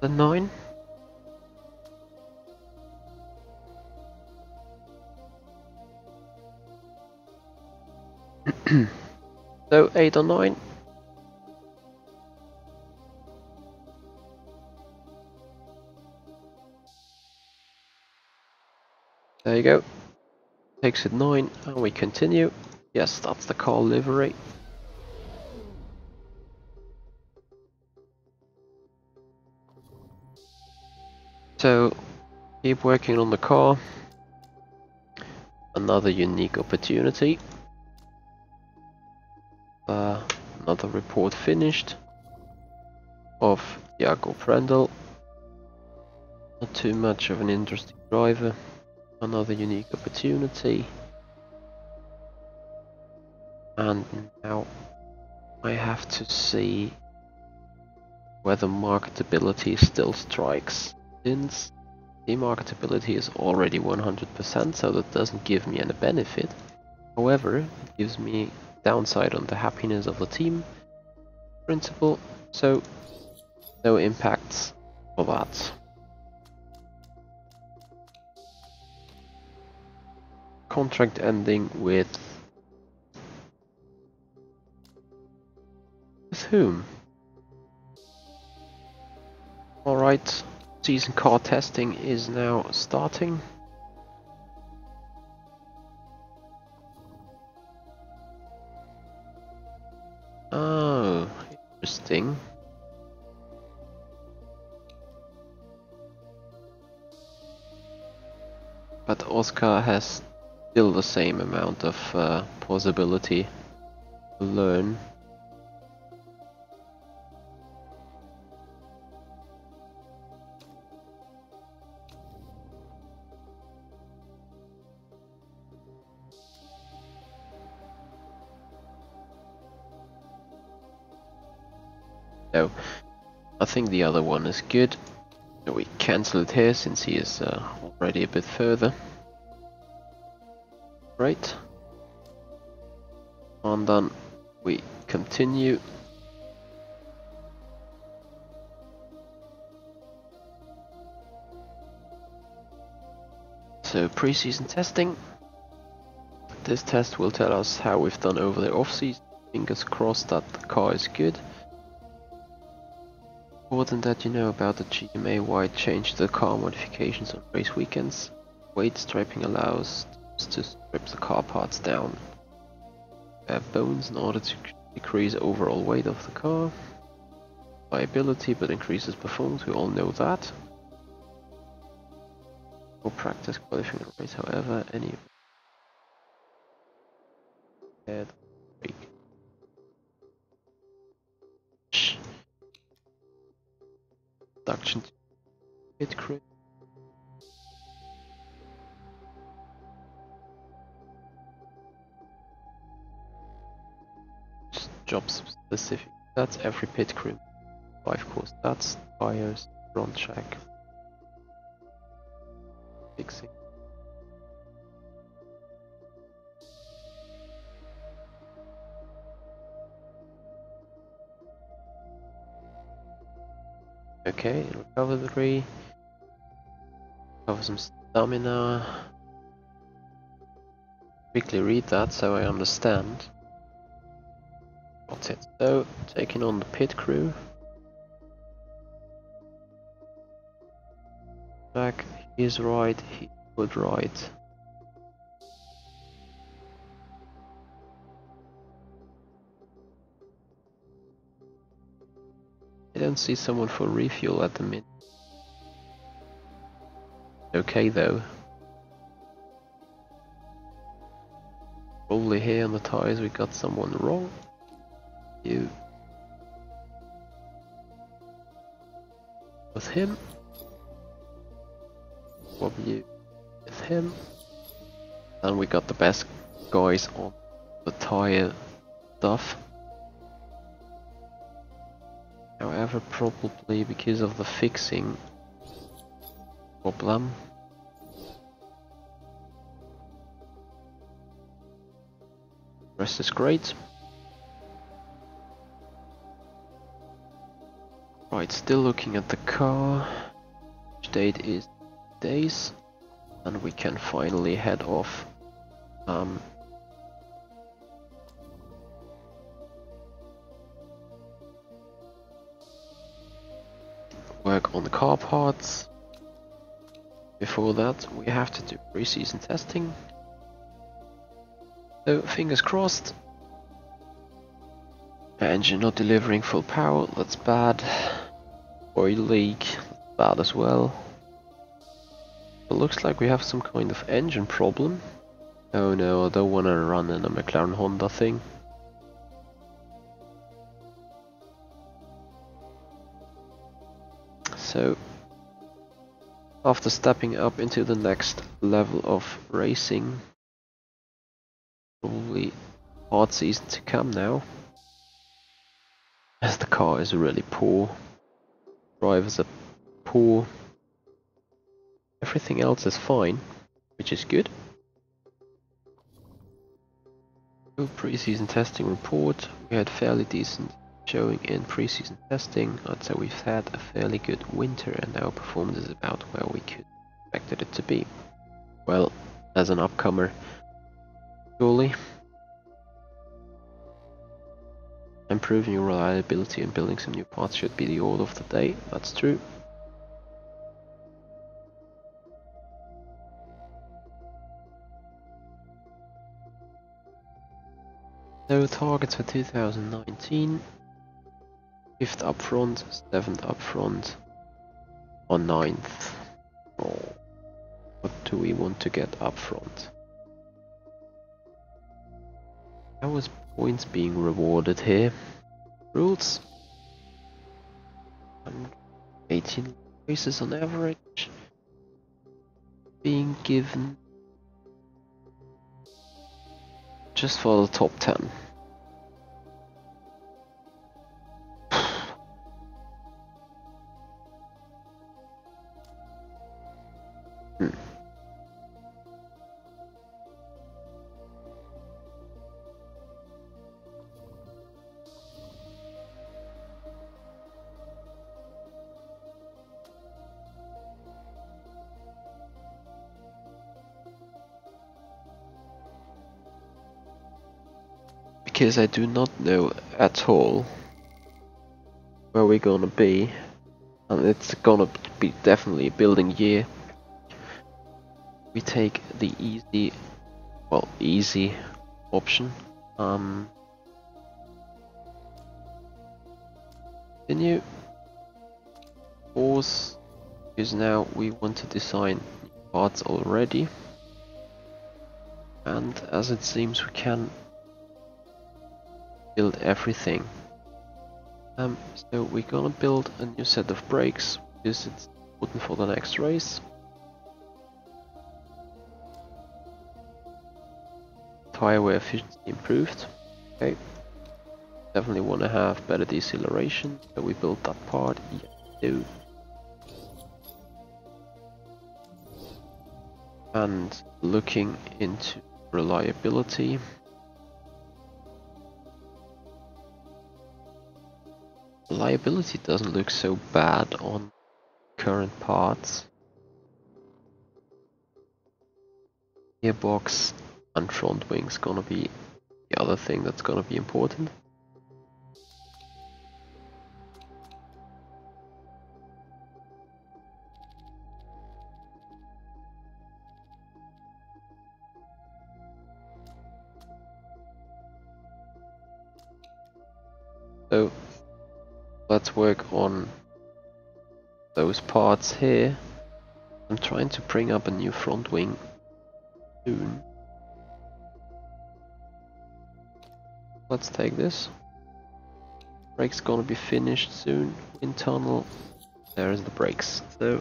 than nine. So eight or nine. There you go. Takes it nine, and we continue. Yes, that's the car livery. So, keep working on the car. Another unique opportunity. Uh, another report finished of Jaco Prendel. Not too much of an interesting driver. Another unique opportunity. And now I have to see whether marketability still strikes, since the marketability is already one hundred percent, so that doesn't give me any benefit. However, it gives me downside on the happiness of the team principle, so no impacts for that. Contract ending with With whom? Alright, season car testing is now starting. Oh, interesting. But Oscar has still the same amount of uh, possibility to learn. No, I think the other one is good. So we cancel it here since he is uh, already a bit further. Right. And then we continue. So pre-season testing. This test will tell us how we've done over the off-season. Fingers crossed that the car is good. Important that you know about the G M A-wide change to the car modifications on race weekends. Weight stripping allows to strip the car parts down uh, bones in order to decrease overall weight of the car. Liability but increases performance, we all know that. For practice qualifying a race, however, any head break. Induction to hit crit. Job specific. That's every pit crew. Five course. That's tires, front check, fixing. Okay, recover the three. Recover some stamina. Quickly read that so I understand. That's it. So, taking on the pit crew. Back, he is right, he would right. I don't see someone for refuel at the minute. Okay though. Probably here on the tires we got someone wrong. You. With him. W with him. And we got the best guys on the tire stuff. However, probably because of the fixing problem. Rest is great. Right, still looking at the car. Which date is days, and we can finally head off. Um, Work on the car parts. Before that, we have to do pre-season testing. So, fingers crossed. Engine not delivering full power, that's bad. Oil leak, that's bad as well. It looks like we have some kind of engine problem. Oh no, I don't want to run in a McLaren Honda thing. So, after stepping up into the next level of racing, probably hard season to come now, as the car is really poor, drivers are poor, everything else is fine, which is good. Pre-season testing report, we had fairly decent showing in pre-season testing. I'd say we've had a fairly good winter and our performance is about where we could expected it to be. Well, as an upcomer, surely. Improving your reliability and building some new parts should be the order of the day, that's true. So targets for two thousand nineteen, fifth up front, seventh up front, or ninth. Oh. What do we want to get up front? How is points being rewarded here? Rules. eighteen races on average being given just for the top ten. Hmm. Because I do not know at all where we're gonna be, and it's gonna be definitely a building year. We take the easy, well, easy option. Um, continue. Pause, because now we want to design parts already, and as it seems, we can build everything. Um, so we're gonna build a new set of brakes because it's important for the next race. Tire wear efficiency improved. Okay. Definitely want to have better deceleration. So we build that part. Yeah, do. And looking into reliability. Reliability doesn't look so bad on current parts. Gearbox and front wing's gonna be the other thing that's gonna be important. So let's work on those parts here. I'm trying to bring up a new front wing soon. Let's take this. Brake's gonna be finished soon. Internal. There's the brakes. So,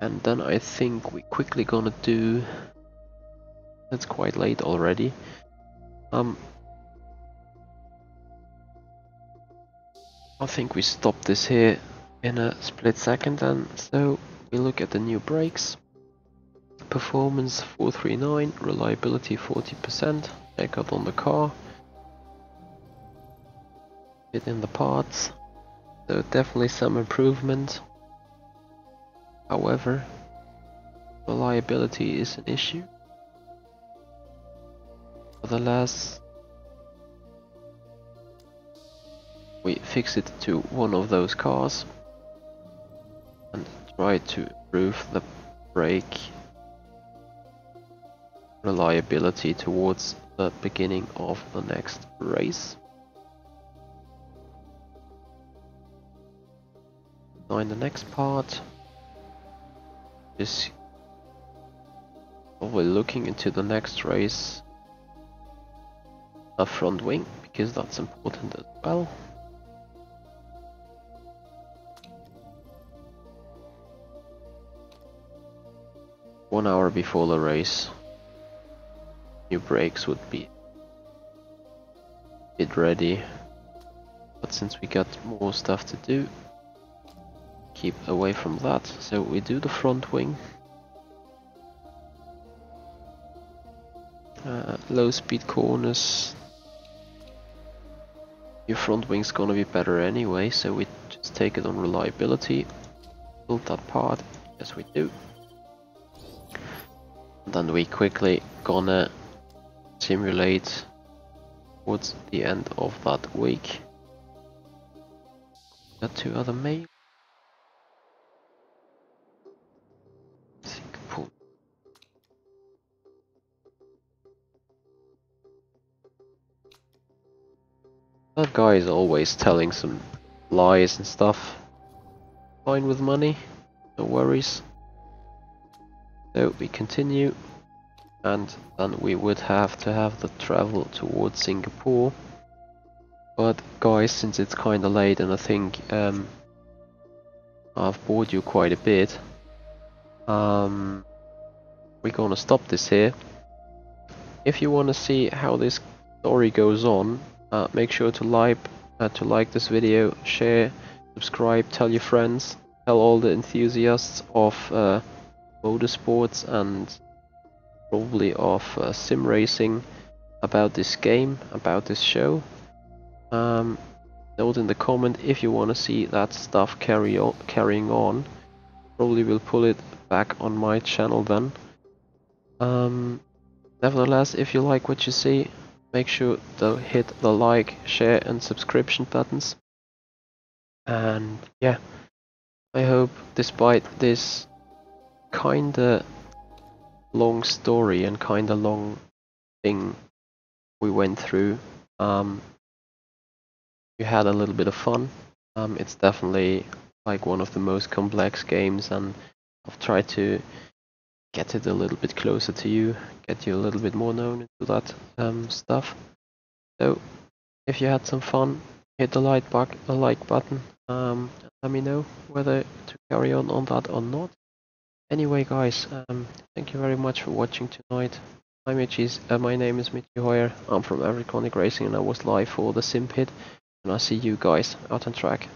and then I think we quickly gonna do. It's quite late already. Um. I think we stop this here in a split second then. So we look at the new brakes. Performance four three nine, reliability forty percent, check out on the car. Fit in the parts. So definitely some improvement. However, reliability is an issue. For the last, we fix it to one of those cars and try to improve the brake reliability towards the beginning of the next race. Now in the next part, is we're looking into the next race, a front wing, because that's important as well. One hour before the race, new brakes would be a bit ready, but since we got more stuff to do, keep away from that. So we do the front wing, uh, low speed corners. Your front wing's gonna be better anyway, so we just take it on reliability, build that part, yes we do. Then we quickly gonna simulate towards the end of that week. Got two other main. That guy is always telling some lies and stuff. Fine with money, no worries. So we continue, and then we would have to have the travel towards Singapore. But guys, since it's kinda late and I think um, I've bored you quite a bit, um, we're gonna stop this here. If you wanna see how this story goes on, uh, make sure to like, uh, to like this video, share, subscribe, tell your friends, tell all the enthusiasts of uh, motorsports and probably of uh, sim racing about this game, about this show. Um, note in the comment if you want to see that stuff carry on, carrying on. Probably will pull it back on my channel then. Um, nevertheless, if you like what you see, make sure to hit the like, share and subscription buttons. And yeah, I hope despite this kinda long story and kinda long thing we went through, um, you had a little bit of fun. Um, it's definitely like one of the most complex games, and I've tried to get it a little bit closer to you, get you a little bit more known into that um, stuff. So if you had some fun, hit the like, bu the like button, um, and let me know whether to carry on on that or not. Anyway guys, um, thank you very much for watching tonight. My, Michi's, uh, my name is Michi Hoyer, I'm from Avid Chronic Racing and I was live for the SimPit, and I see you guys out on track.